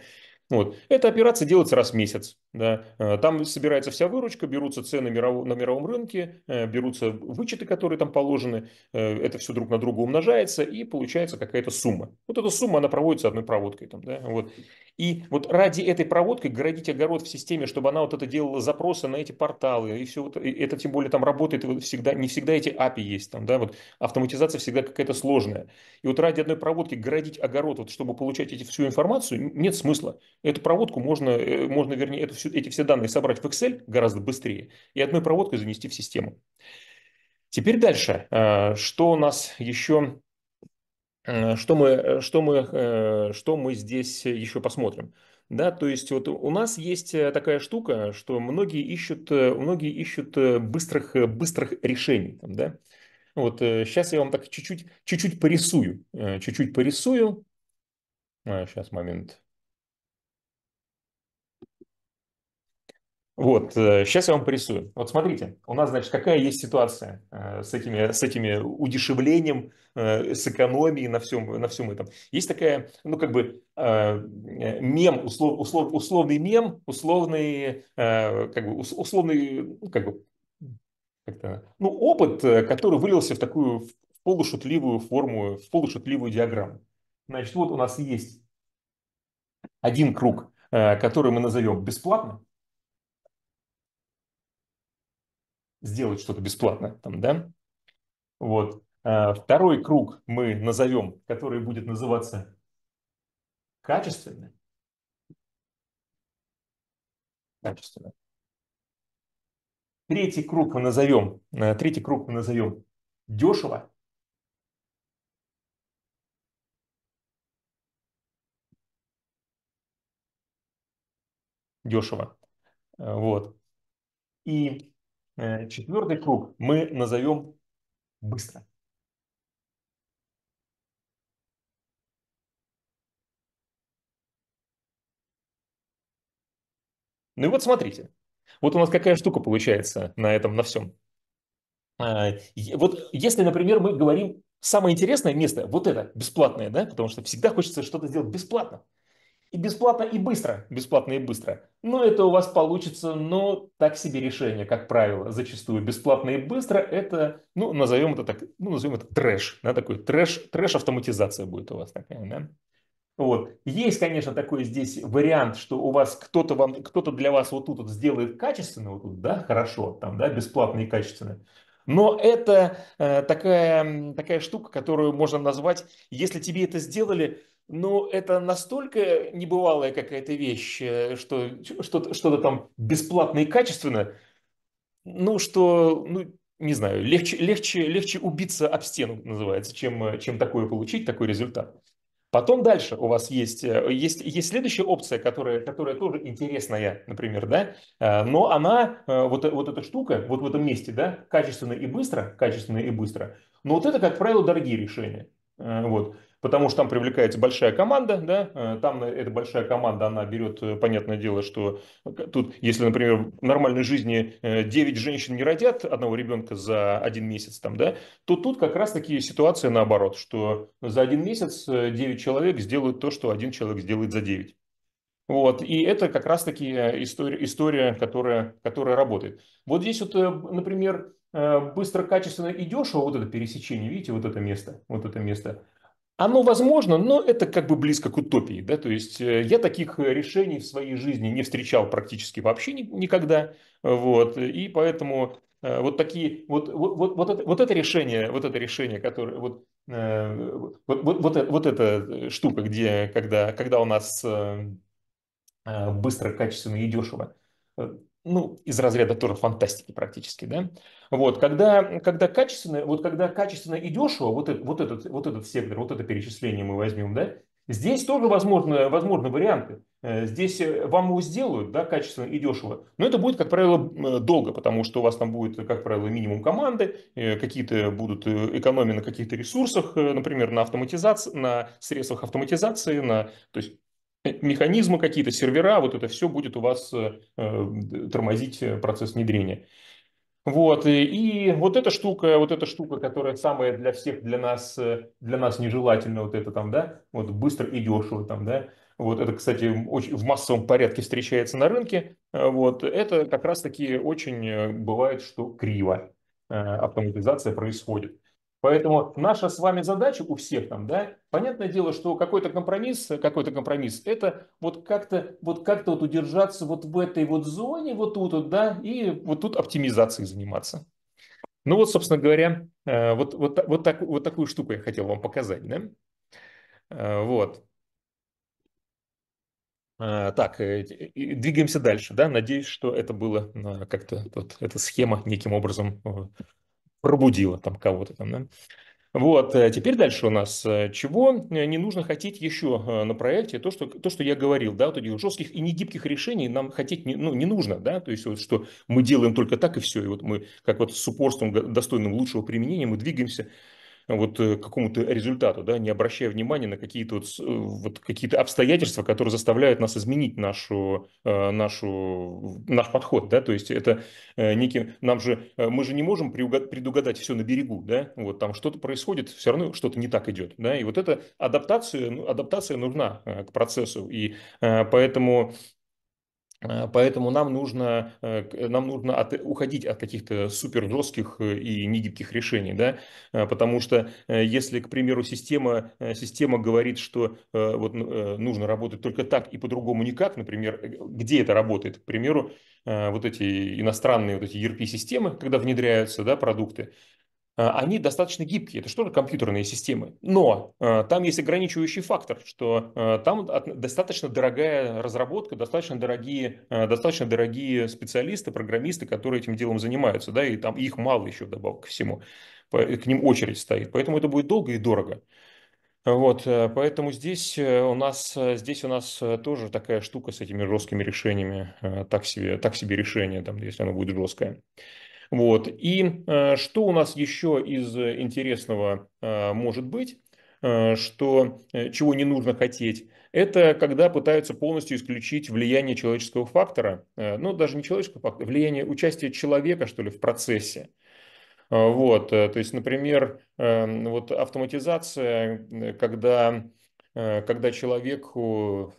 Вот. Эта операция делается раз в месяц. Да? Там собирается вся выручка, берутся цены миров... на мировом рынке, берутся вычеты, которые там положены, это все друг на друга умножается, и получается какая-то сумма. Вот эта сумма, она проводится одной проводкой. Там, да? Вот. И вот ради этой проводки городить огород в системе, чтобы она вот это делала запросы на эти порталы, и все вот, и это тем более там работает вот всегда, не всегда эти эй пи ай есть, там, да? Вот. Автоматизация всегда какая-то сложная. И вот ради одной проводки городить огород, вот, чтобы получать эти, всю информацию, нет смысла. Эту проводку можно, можно вернее, эту, эти все данные собрать в Excel гораздо быстрее и одной проводкой занести в систему. Теперь дальше. Что у нас еще, что мы, что мы, что мы здесь еще посмотрим? Да, то есть вот у нас есть такая штука, что многие ищут, многие ищут быстрых, быстрых решений. Там, да? Вот сейчас я вам так чуть-чуть, чуть-чуть порисую, чуть-чуть порисую. Сейчас момент. Вот, сейчас я вам порисую. Вот смотрите, у нас, значит, какая есть ситуация с этими, с этими удешевлением, с экономией на всем, на всем этом. Есть такая, ну, как бы, мем, услов, услов, условный мем, условный, как бы, условный, как бы, как-то, ну, опыт, который вылился в такую в полушутливую форму, в полушутливую диаграмму. Значит, вот у нас есть один круг, который мы назовем бесплатно. Сделать что-то бесплатно, там, да? Вот. Второй круг мы назовем, который будет называться качественно. Качественно. Третий круг мы назовем, третий круг мы назовем дешево. Дешево. Вот. И четвертый круг мы назовем быстро. Ну и вот смотрите, вот у нас какая штука получается на этом, на всем. Вот если, например, мы говорим, самое интересное место, вот это, бесплатное, да, потому что всегда хочется что-то сделать бесплатно. И бесплатно, и быстро. Бесплатно, и быстро. Но это у вас получится, но так себе решение, как правило, зачастую. Бесплатно и быстро – это, ну, назовем это так, ну, назовем это трэш. Да, такой трэш, трэш-автоматизация будет у вас такая, да? Вот. Есть, конечно, такой здесь вариант, что у вас кто-то вам, кто-то для вас вот тут вот сделает качественно, вот тут, да, хорошо, там, да, бесплатно и качественно. Но это э, такая, такая штука, которую можно назвать, если тебе это сделали, ну, это настолько небывалая какая-то вещь, что что-то, что-то там бесплатно и качественно, ну, что, ну, не знаю, легче, легче, легче убиться об стену, называется, чем, чем такое получить, такой результат. Потом дальше у вас есть, есть, есть следующая опция, которая, которая тоже интересная, например, да, но она, вот, вот эта штука, вот в этом месте, да, качественно и быстро, качественно и быстро, но вот это, как правило, дорогие решения, вот. Потому что там привлекается большая команда, да, там эта большая команда, она берет, понятное дело, что тут, если, например, в нормальной жизни девять женщин не родят одного ребенка за один месяц, там, да, то тут как раз-таки ситуация наоборот, что за один месяц девять человек сделают то, что один человек сделает за девять. Вот, и это как раз-таки история, история которая, которая работает. Вот здесь вот, например, быстро, качественно и дешево, вот это пересечение, видите, вот это место, вот это место. Оно возможно, но это как бы близко к утопии, да, то есть я таких решений в своей жизни не встречал практически вообще никогда, вот, и поэтому вот такие, вот, вот, вот, вот, это, вот это решение, вот это решение, которое, вот, вот, вот, вот, вот эта штука, где, когда, когда у нас быстро, качественно и дешево, ну, из разряда тоже фантастики практически, да, вот, когда, когда качественно, вот когда качественно и дешево, вот, это, вот, этот, вот этот сектор, вот это перечисление мы возьмем, да, здесь тоже возможно, возможны варианты, здесь вам его сделают, да, качественно и дешево, но это будет, как правило, долго, потому что у вас там будет, как правило, минимум команды, какие-то будут экономии на каких-то ресурсах, например, на автоматизации, на средствах автоматизации, на, то есть, механизмы какие-то, сервера, вот это все будет у вас э, тормозить процесс внедрения. Вот, и, и вот эта штука, вот эта штука, которая самая для всех, для нас, для нас нежелательна, вот это там, да, вот быстро и дешево там, да, вот это, кстати, очень, в массовом порядке встречается на рынке, вот, это как раз-таки очень бывает, что криво э, автоматизация происходит. Поэтому наша с вами задача у всех там, да, понятное дело, что какой-то компромисс, какой-то компромисс, это вот как-то вот как-то вот удержаться вот в этой вот зоне, вот тут вот, да, и вот тут оптимизацией заниматься. Ну вот, собственно говоря, вот, вот, вот, так, вот такую штуку я хотел вам показать, да. Вот. Так, двигаемся дальше, да, надеюсь, что это было как-то, вот эта схема неким образом пробудила там кого-то там, да? Вот, теперь дальше у нас, чего не нужно хотеть еще на проекте, то, что, то, что я говорил, да, вот этих жестких и негибких решений нам хотеть не, ну, не нужно, да, то есть вот что мы делаем только так и все, и вот мы как вот с упорством, достойным лучшего применения, мы двигаемся вот к какому-то результату, да, не обращая внимания на какие-то вот, вот какие-то обстоятельства, которые заставляют нас изменить нашу, нашу, наш подход, да, то есть это неким, нам же, мы же не можем предугадать все на берегу, да, вот там что-то происходит, все равно что-то не так идет, да, и вот эта адаптация, адаптация нужна к процессу, и поэтому... Поэтому нам нужно, нам нужно от, уходить от каких-то супер жестких и негибких решений, да? Потому что если, к примеру, система, система говорит, что вот, нужно работать только так и по-другому никак, например, где это работает, к примеру, вот эти иностранные вот эти и эр пи-системы, когда внедряются, да, продукты, они достаточно гибкие, это что же компьютерные системы, но э, там есть ограничивающий фактор, что э, там от, достаточно дорогая разработка, достаточно дорогие, э, достаточно дорогие специалисты, программисты, которые этим делом занимаются, да, и там их мало еще добавок ко всему, по, к ним очередь стоит, поэтому это будет долго и дорого. Вот, поэтому здесь у нас, здесь у нас тоже такая штука с этими жесткими решениями, э, так себе, так себе решение, там, если оно будет жесткое. Вот. И э, что у нас еще из интересного э, может быть, э, что, э, чего не нужно хотеть, это когда пытаются полностью исключить влияние человеческого фактора, э, ну даже не человеческого фактора, влияние участия человека, что ли, в процессе. Э, вот. То есть, например, э, вот автоматизация, когда, э, когда человеку...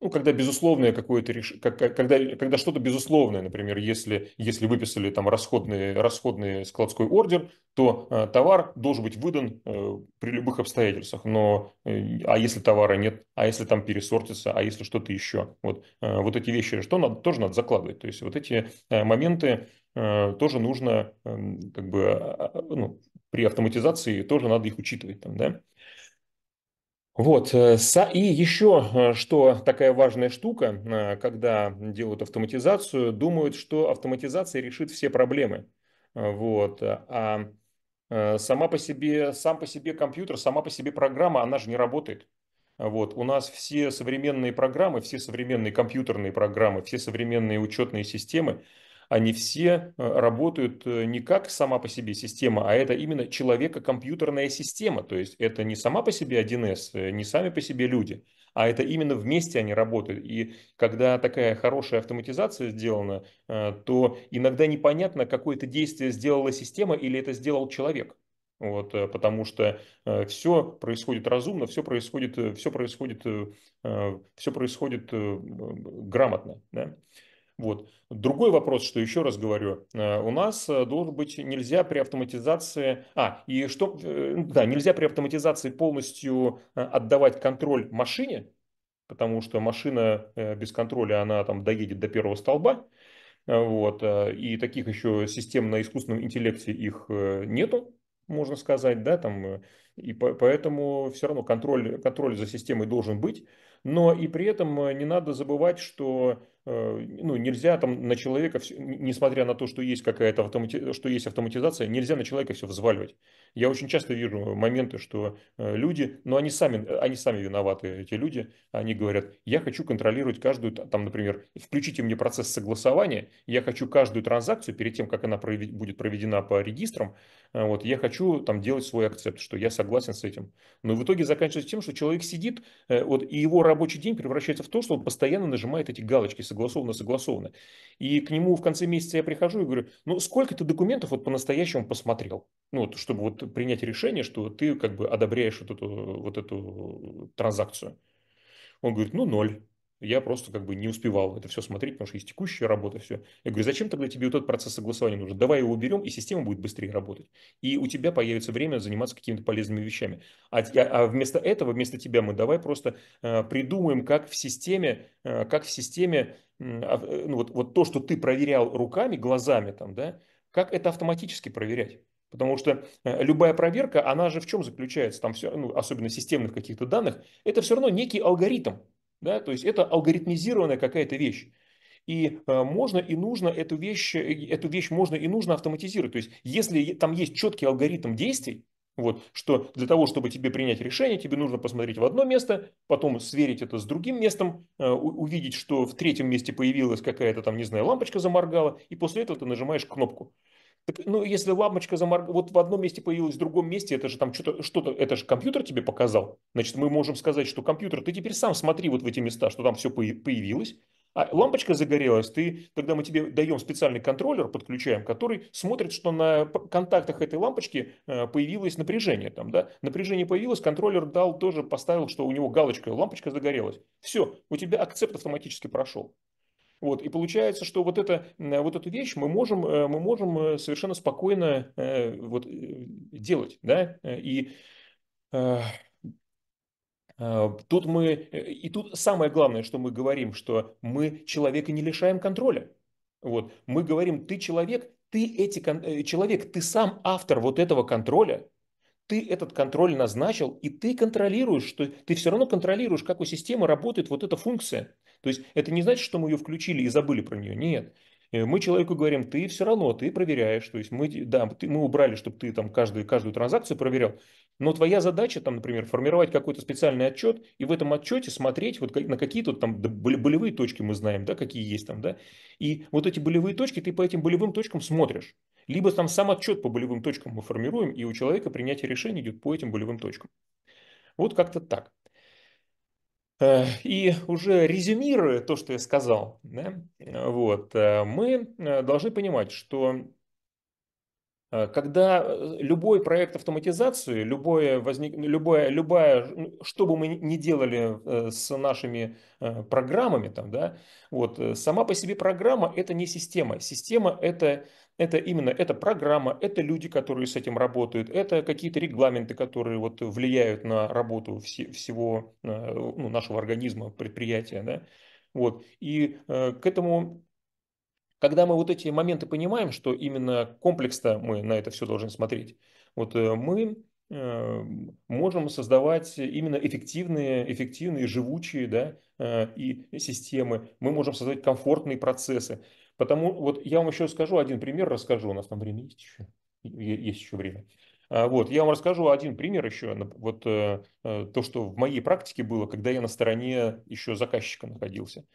Ну, когда безусловное какое-то решение, когда, когда что-то безусловное, например, если, если выписали там расходный, расходный складской ордер, то э, товар должен быть выдан э, при любых обстоятельствах. Но э, а если товара нет, а если там пересортится, а если что-то еще, вот, э, вот эти вещи, что надо, тоже надо закладывать. То есть вот эти э, моменты э, тоже нужно, э, как бы, э, ну, при автоматизации тоже надо их учитывать, там, да? Вот, и еще, что такая важная штука, когда делают автоматизацию, думают, что автоматизация решит все проблемы, вот, а Сама по себе, сам по себе компьютер, сама по себе программа, она же не работает. Вот. У нас все современные программы, все современные компьютерные программы, все современные учетные системы, они все работают не как сама по себе система, а это именно человеко-компьютерная система. То есть это не сама по себе один эс, не сами по себе люди, а это именно вместе они работают. И когда такая хорошая автоматизация сделана, то иногда непонятно, какое-то действие сделала система или это сделал человек. Вот, потому что все происходит разумно, все происходит, все происходит, все происходит грамотно. Да? Вот. Другой вопрос, что еще раз говорю, у нас должен быть нельзя при автоматизации, а, и что, да, нельзя при автоматизации полностью отдавать контроль машине, потому что машина без контроля, она там доедет до первого столба, вот, и таких еще систем на искусственном интеллекте их нету, можно сказать, да, там, и поэтому все равно контроль, контроль за системой должен быть. Но и при этом не надо забывать, что ну, нельзя там на человека, несмотря на то, что есть какая-то автомати... что есть автоматизация, нельзя на человека все взваливать. Я очень часто вижу моменты, что люди, но ну, они, сами, они сами виноваты, эти люди, они говорят, я хочу контролировать каждую, там, например, включите мне процесс согласования, я хочу каждую транзакцию, перед тем, как она провед... будет проведена по регистрам, вот, я хочу там делать свой акцепт, что я согласен с этим. Но в итоге заканчивается тем, что человек сидит, вот, и его рабочий день превращается в то, что он постоянно нажимает эти галочки согласованно, согласованно. И к нему в конце месяца я прихожу и говорю, ну сколько ты документов вот по-настоящему посмотрел, ну вот, чтобы вот принять решение, что ты как бы одобряешь вот эту, вот эту транзакцию. Он говорит, ну ноль. Я просто как бы не успевал это все смотреть, потому что есть текущая работа, все. Я говорю, зачем тогда тебе вот этот процесс согласования нужен? Давай его уберем, и система будет быстрее работать. И у тебя появится время заниматься какими-то полезными вещами. А, а вместо этого, вместо тебя мы давай просто э, придумаем, как в системе, э, как в системе э, э, ну, вот, вот то, что ты проверял руками, глазами, там, да, как это автоматически проверять. Потому что любая проверка, она же в чем заключается, там все, ну, особенно системных каких-то данных, это все равно некий алгоритм. Да, то есть это алгоритмизированная какая-то вещь. И можно и нужно эту вещь, эту вещь можно и нужно автоматизировать. То есть если там есть четкий алгоритм действий, вот, что для того, чтобы тебе принять решение, тебе нужно посмотреть в одно место, потом сверить это с другим местом, увидеть, что в третьем месте появилась какая-то там, не знаю, лампочка заморгала, и после этого ты нажимаешь кнопку. Так, ну, если лампочка заморгала, вот в одном месте появилась, в другом месте, это же там что-то, что-то, это же компьютер тебе показал. Значит, мы можем сказать, что компьютер, ты теперь сам смотри вот в эти места, что там все появилось, а лампочка загорелась, ты, тогда мы тебе даем специальный контроллер, подключаем, который смотрит, что на контактах этой лампочки появилось напряжение. Там, да? Напряжение появилось, контроллер дал, тоже поставил, что у него галочка, лампочка загорелась. Все, у тебя акцепт автоматически прошел. Вот, и получается, что вот, это, вот эту вещь мы можем, мы можем совершенно спокойно вот, делать. Да? И, тут мы, и тут самое главное, что мы говорим, что мы человека не лишаем контроля. Вот, мы говорим, ты человек, ты эти, человек, ты сам автор вот этого контроля. Ты этот контроль назначил, и ты контролируешь, что ты все равно контролируешь, как у системы работает вот эта функция. То есть это не значит, что мы ее включили и забыли про нее. Нет. Мы человеку говорим, ты все равно, ты проверяешь. То есть мы, да, ты, мы убрали, чтобы ты там каждую, каждую транзакцию проверял. Но твоя задача, там, например, формировать какой-то специальный отчет и в этом отчете смотреть вот на какие-то там болевые точки мы знаем, да, какие есть там. Да? И вот эти болевые точки, ты по этим болевым точкам смотришь. Либо там сам отчет по болевым точкам мы формируем, и у человека принятие решений идет по этим болевым точкам. Вот как-то так. И уже резюмируя то, что я сказал, да, вот, мы должны понимать, что когда любой проект автоматизации, любое возник, любое, любое, что бы мы ни делали с нашими программами, там, да, вот, сама по себе программа – это не система. Система – это... Это именно эта программа, это люди, которые с этим работают, это какие-то регламенты, которые вот влияют на работу вс- всего ну, нашего организма, предприятия. Да? Вот. И э, к этому, когда мы вот эти моменты понимаем, что именно комплексно мы на это все должны смотреть, вот э, мы э, можем создавать именно эффективные, эффективные живучие да, э, и системы, мы можем создавать комфортные процессы. Потому вот я вам еще скажу, один пример расскажу, у нас там время есть еще, есть еще время. Вот. Я вам расскажу один пример еще, вот то, что в моей практике было, когда я на стороне еще заказчика находился.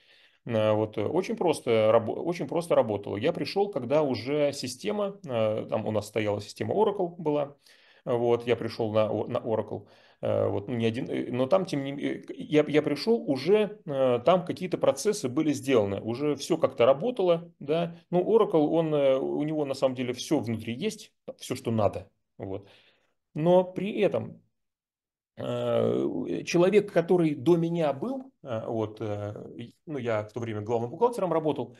Вот, очень просто, очень просто работало. Я пришел, когда уже система, там у нас стояла система Oracle была, вот, я пришел на, на Oracle, вот, не один, но там, тем не менее, я, я пришел, уже там какие-то процессы были сделаны, уже все как-то работало, да, ну, Oracle, он, у него на самом деле все внутри есть, все, что надо, вот, но при этом... Человек, который до меня был, вот, ну, я в то время главным бухгалтером работал,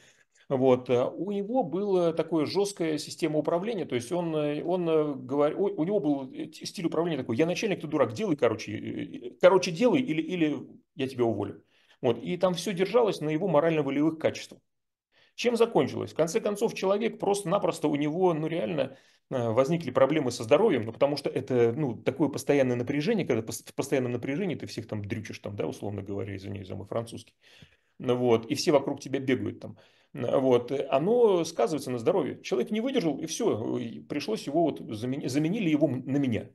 вот, у него была такая жесткая система управления, то есть он, он говорил, у него был стиль управления такой: я начальник, ты дурак, делай, короче, короче делай или, или я тебя уволю. Вот, и там все держалось на его морально-волевых качествах. Чем закончилось? В конце концов, человек просто-напросто, у него, ну, реально возникли проблемы со здоровьем, ну, потому что это, ну, такое постоянное напряжение, когда в постоянном напряжении ты всех там дрючишь, там, да, условно говоря, извиняюсь за мой французский, вот, и все вокруг тебя бегают там, вот, оно сказывается на здоровье. Человек не выдержал, и все, пришлось его, вот, заменили, заменили его на меня.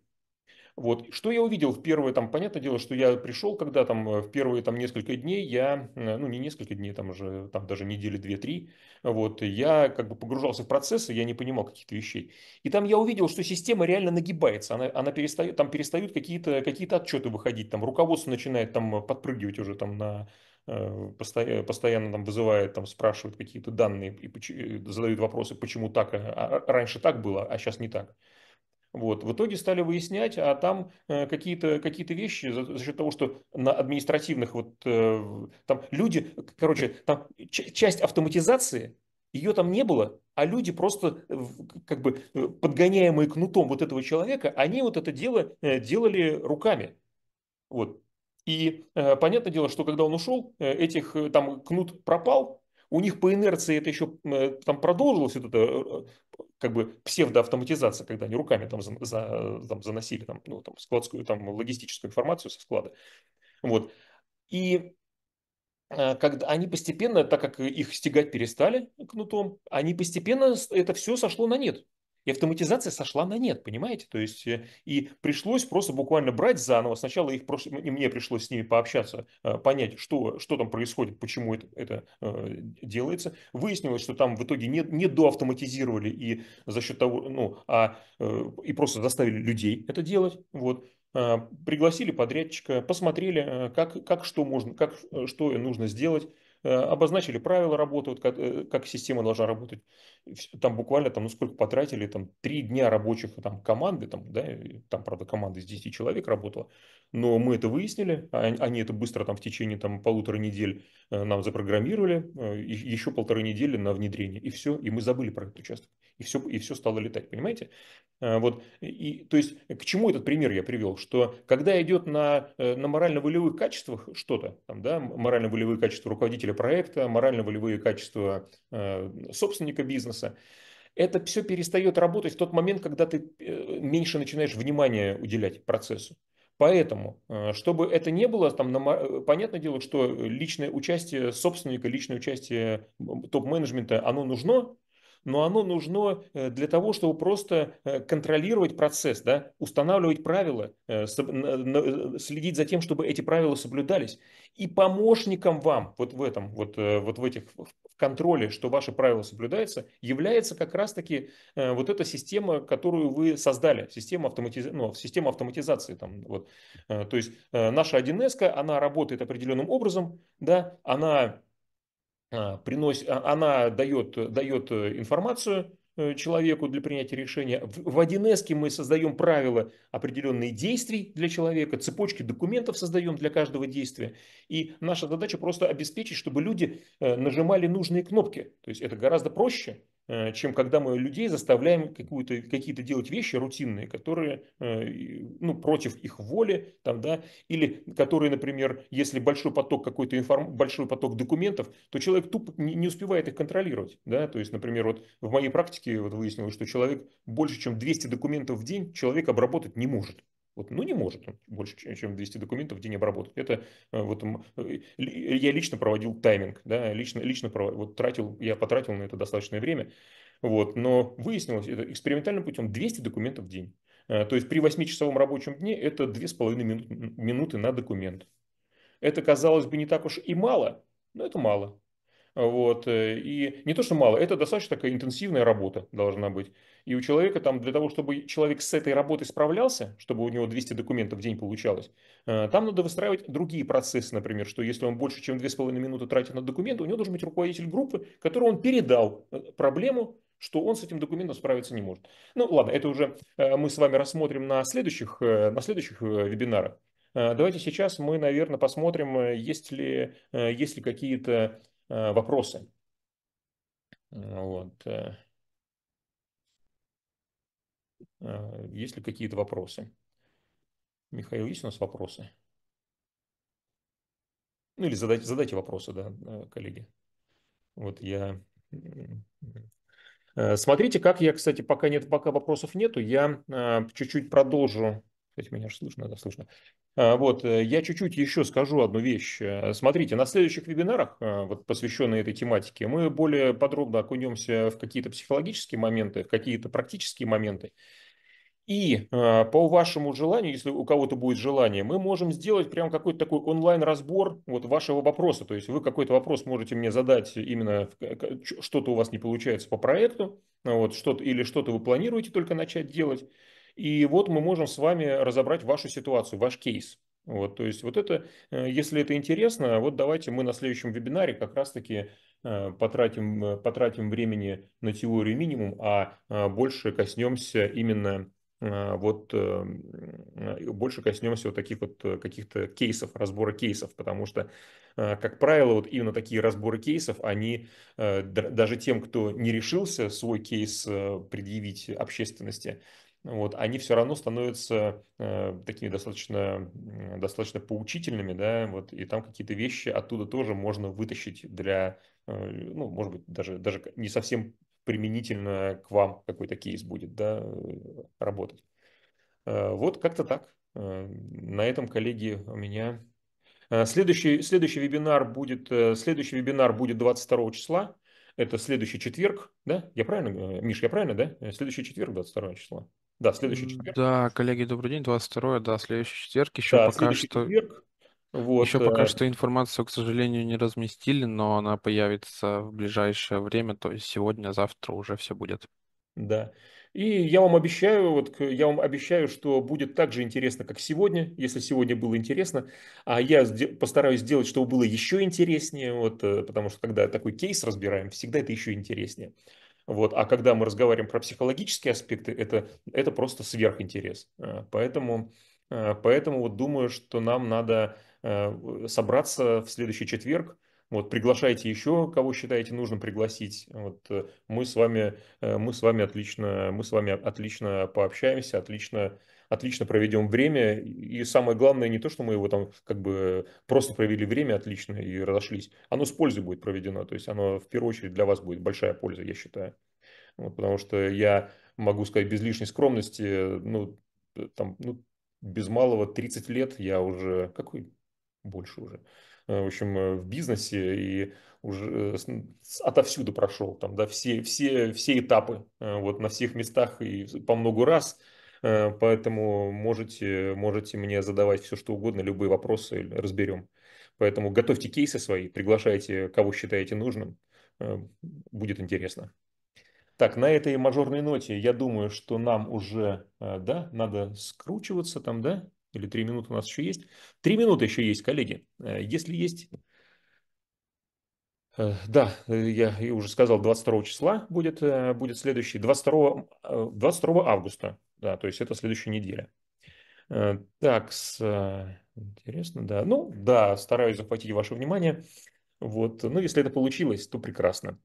Вот. Что я увидел в первое, там, понятное дело, что я пришел, когда там в первые там несколько дней я, ну не несколько дней, там уже там даже недели две-три, вот, я как бы погружался в процессы, я не понимал каких-то вещей. И там я увидел, что система реально нагибается, она, она перестает, там перестают какие-то, какие-то отчеты выходить, там руководство начинает там подпрыгивать уже там на... постоянно там вызывает, там спрашивают какие-то данные, и задают вопросы, почему так, а раньше так было, а сейчас не так. Вот. В итоге стали выяснять, а там какие-то какие-то вещи за, за счет того, что на административных вот там люди, короче, там часть автоматизации, ее там не было, а люди просто как бы подгоняемые кнутом вот этого человека, они вот это дело делали руками. Вот. И понятное дело, что когда он ушел, этих там кнут пропал. У них по инерции это еще там продолжилось, вот это, как бы псевдоавтоматизация, когда они руками там, за, за, там заносили там, ну, там, складскую, там, логистическую информацию со склада. Вот. И когда они постепенно, так как их стягать перестали кнутом, они постепенно, это все сошло на нет. И автоматизация сошла на нет, понимаете? То есть, и пришлось просто буквально брать заново. Сначала их просто, мне пришлось с ними пообщаться, понять, что, что там происходит, почему это, это делается. Выяснилось, что там в итоге не, не доавтоматизировали и за счет того, ну, а и просто заставили людей это делать. Вот. Пригласили подрядчика, посмотрели, как, как, что, можно, как, что нужно сделать. Обозначили правила работы, вот как, как система должна работать. Там буквально, там, ну сколько потратили, там, три дня рабочих там, команды, там, да, там, правда, команда из десяти человек работала, но мы это выяснили, они это быстро там, в течение там, полутора недель нам запрограммировали, еще полторы недели на внедрение, и все, и мы забыли про этот участок, и все, и все стало летать, понимаете? Вот, и, то есть, к чему этот пример я привел, что когда идет на, на морально-волевых качествах что-то, да, морально-волевые качества руководителя проекта, морально-волевые качества э, собственника бизнеса. Это все перестает работать в тот момент, когда ты э, меньше начинаешь внимания уделять процессу. Поэтому, э, чтобы это не было, там, на, понятное дело, что личное участие собственника, личное участие топ-менеджмента, оно нужно, но оно нужно для того, чтобы просто контролировать процесс, да, устанавливать правила, следить за тем, чтобы эти правила соблюдались. И помощником вам вот в этом, вот, вот в этих в контроле, что ваши правила соблюдаются, является как раз-таки вот эта система, которую вы создали, система, автоматиза... ну, система автоматизации. Там, вот. То есть наша один эс-ка, она работает определенным образом, да, она... Приносит, она дает, дает информацию человеку для принятия решения. В один эс-ке мы создаем правила определенных действий для человека, цепочки документов создаем для каждого действия. И наша задача просто обеспечить, чтобы люди нажимали нужные кнопки. То есть это гораздо проще, чем когда мы людей заставляем какие-то делать вещи рутинные, которые, ну, против их воли, там, да, или которые, например, если большой поток какой-то информ... большой поток документов, то человек тупо не успевает их контролировать. Да? То есть, например, вот в моей практике вот выяснилось, что человек больше, чем двести документов в день человек обработать не может. Вот, ну, не может он больше, чем двести документов в день обработать. Это вот я лично проводил тайминг, да, лично, лично вот, тратил, я потратил на это достаточное время. Вот, но выяснилось, это экспериментальным путем двести документов в день. То есть при восьмичасовом рабочем дне это две с половиной минуты на документ. Это, казалось бы, не так уж и мало, но это мало. Вот. И не то, что мало, это достаточно такая интенсивная работа должна быть. И у человека там, для того, чтобы человек с этой работой справлялся, чтобы у него двести документов в день получалось, там надо выстраивать другие процессы, например, что если он больше, чем две с половиной минуты тратит на документы, у него должен быть руководитель группы, которому он передал проблему, что он с этим документом справиться не может. Ну ладно, это уже мы с вами рассмотрим на следующих, на следующих вебинарах. Давайте сейчас мы, наверное, посмотрим, есть ли, есть ли какие-то вопросы. Вот. Есть ли какие-то вопросы? Михаил, есть у нас вопросы? Ну или задайте, задайте вопросы, да, коллеги. Вот я... Смотрите, как я, кстати, пока, нет, пока вопросов нету, я чуть-чуть продолжу. Кстати, меня же слышно, да, слышно. Вот, я чуть-чуть еще скажу одну вещь. Смотрите, на следующих вебинарах, вот, посвященных этой тематике, мы более подробно окунемся в какие-то психологические моменты, в какие-то практические моменты. И по вашему желанию, если у кого-то будет желание, мы можем сделать прям какой-то такой онлайн-разбор вот вашего вопроса. То есть вы какой-то вопрос можете мне задать, именно что-то у вас не получается по проекту, вот, что-то, или что-то вы планируете только начать делать. И вот мы можем с вами разобрать вашу ситуацию, ваш кейс. Вот, то есть вот это, если это интересно, вот давайте мы на следующем вебинаре как раз-таки потратим, потратим времени на теорию минимум, а больше коснемся именно вот, больше коснемся вот таких вот каких-то кейсов, разбора кейсов, потому что, как правило, вот именно такие разборы кейсов, они даже тем, кто не решился свой кейс предъявить общественности, вот, они все равно становятся э, такими достаточно, достаточно поучительными, да, вот, и там какие-то вещи оттуда тоже можно вытащить для, э, ну, может быть, даже, даже не совсем применительно к вам какой-то кейс будет, да, работать. Э, вот как-то так. Э, на этом, коллеги, у меня... Э, следующий, следующий, вебинар будет, э, следующий вебинар будет двадцать второго числа. Это следующий четверг, да? Я правильно, Миш, я правильно, да? Следующий четверг, двадцать второго числа. Да, следующий четверг. Да, коллеги, добрый день, двадцать второе, да, следующий четверг. Еще да, пока что четверг. Вот. Еще пока что информацию, к сожалению, не разместили, но она появится в ближайшее время, то есть сегодня, завтра уже все будет. Да. И я вам обещаю, вот, я вам обещаю, что будет так же интересно, как сегодня, если сегодня было интересно. А я постараюсь сделать, чтобы было еще интереснее, вот, потому что когда такой кейс разбираем, всегда это еще интереснее. Вот, а когда мы разговариваем про психологические аспекты, это, это просто сверхинтерес. Поэтому, поэтому вот думаю, что нам надо собраться в следующий четверг. Вот, приглашайте еще, кого считаете нужным пригласить. Вот, мы с вами, мы с вами отлично, мы с вами отлично пообщаемся, отлично, отлично проведем время. И самое главное, не то, что мы его там как бы просто провели время отлично и разошлись. Оно с пользой будет проведено. То есть оно в первую очередь для вас будет большая польза, я считаю. Вот, потому что я могу сказать без лишней скромности, ну, там, ну, без малого тридцать лет я уже, какой больше уже, в общем, в бизнесе и уже отовсюду прошел, там, да, все, все, все этапы, вот, на всех местах и по многу раз, поэтому можете, можете мне задавать все, что угодно, любые вопросы разберем. Поэтому готовьте кейсы свои, приглашайте, кого считаете нужным, будет интересно. Так, на этой мажорной ноте, я думаю, что нам уже, да, надо скручиваться там, да? Или три минуты у нас еще есть? Три минуты еще есть, коллеги. Если есть... Да, я уже сказал, двадцать второго числа будет, будет следующий. двадцать второго августа. Да, то есть это следующая неделя. Так, с... интересно, да. Ну, да, стараюсь захватить ваше внимание. Вот. Ну, если это получилось, то прекрасно.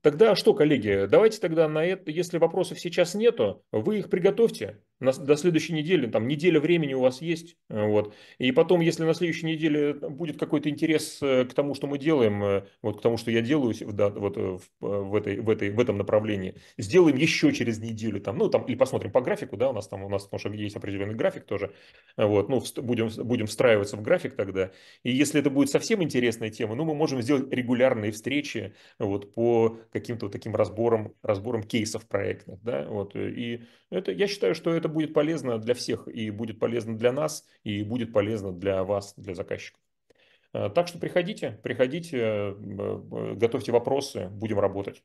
Тогда что, коллеги, давайте тогда на это, если вопросов сейчас нету, вы их приготовьте до следующей недели, там неделя времени у вас есть, вот, и потом, если на следующей неделе будет какой-то интерес к тому, что мы делаем, вот к тому, что я делаю, да, вот в, этой, в, этой, в этом направлении, сделаем еще через неделю, там, ну, там, или посмотрим по графику, да, у нас там, у нас, потому что есть определенный график тоже, вот, ну, будем, будем встраиваться в график тогда, и если это будет совсем интересная тема, ну, мы можем сделать регулярные встречи, вот, по по каким-то таким разборам, разборам кейсов проектных. Да? Вот. И это, я считаю, что это будет полезно для всех, и будет полезно для нас, и будет полезно для вас, для заказчиков. Так что приходите, приходите, готовьте вопросы, будем работать.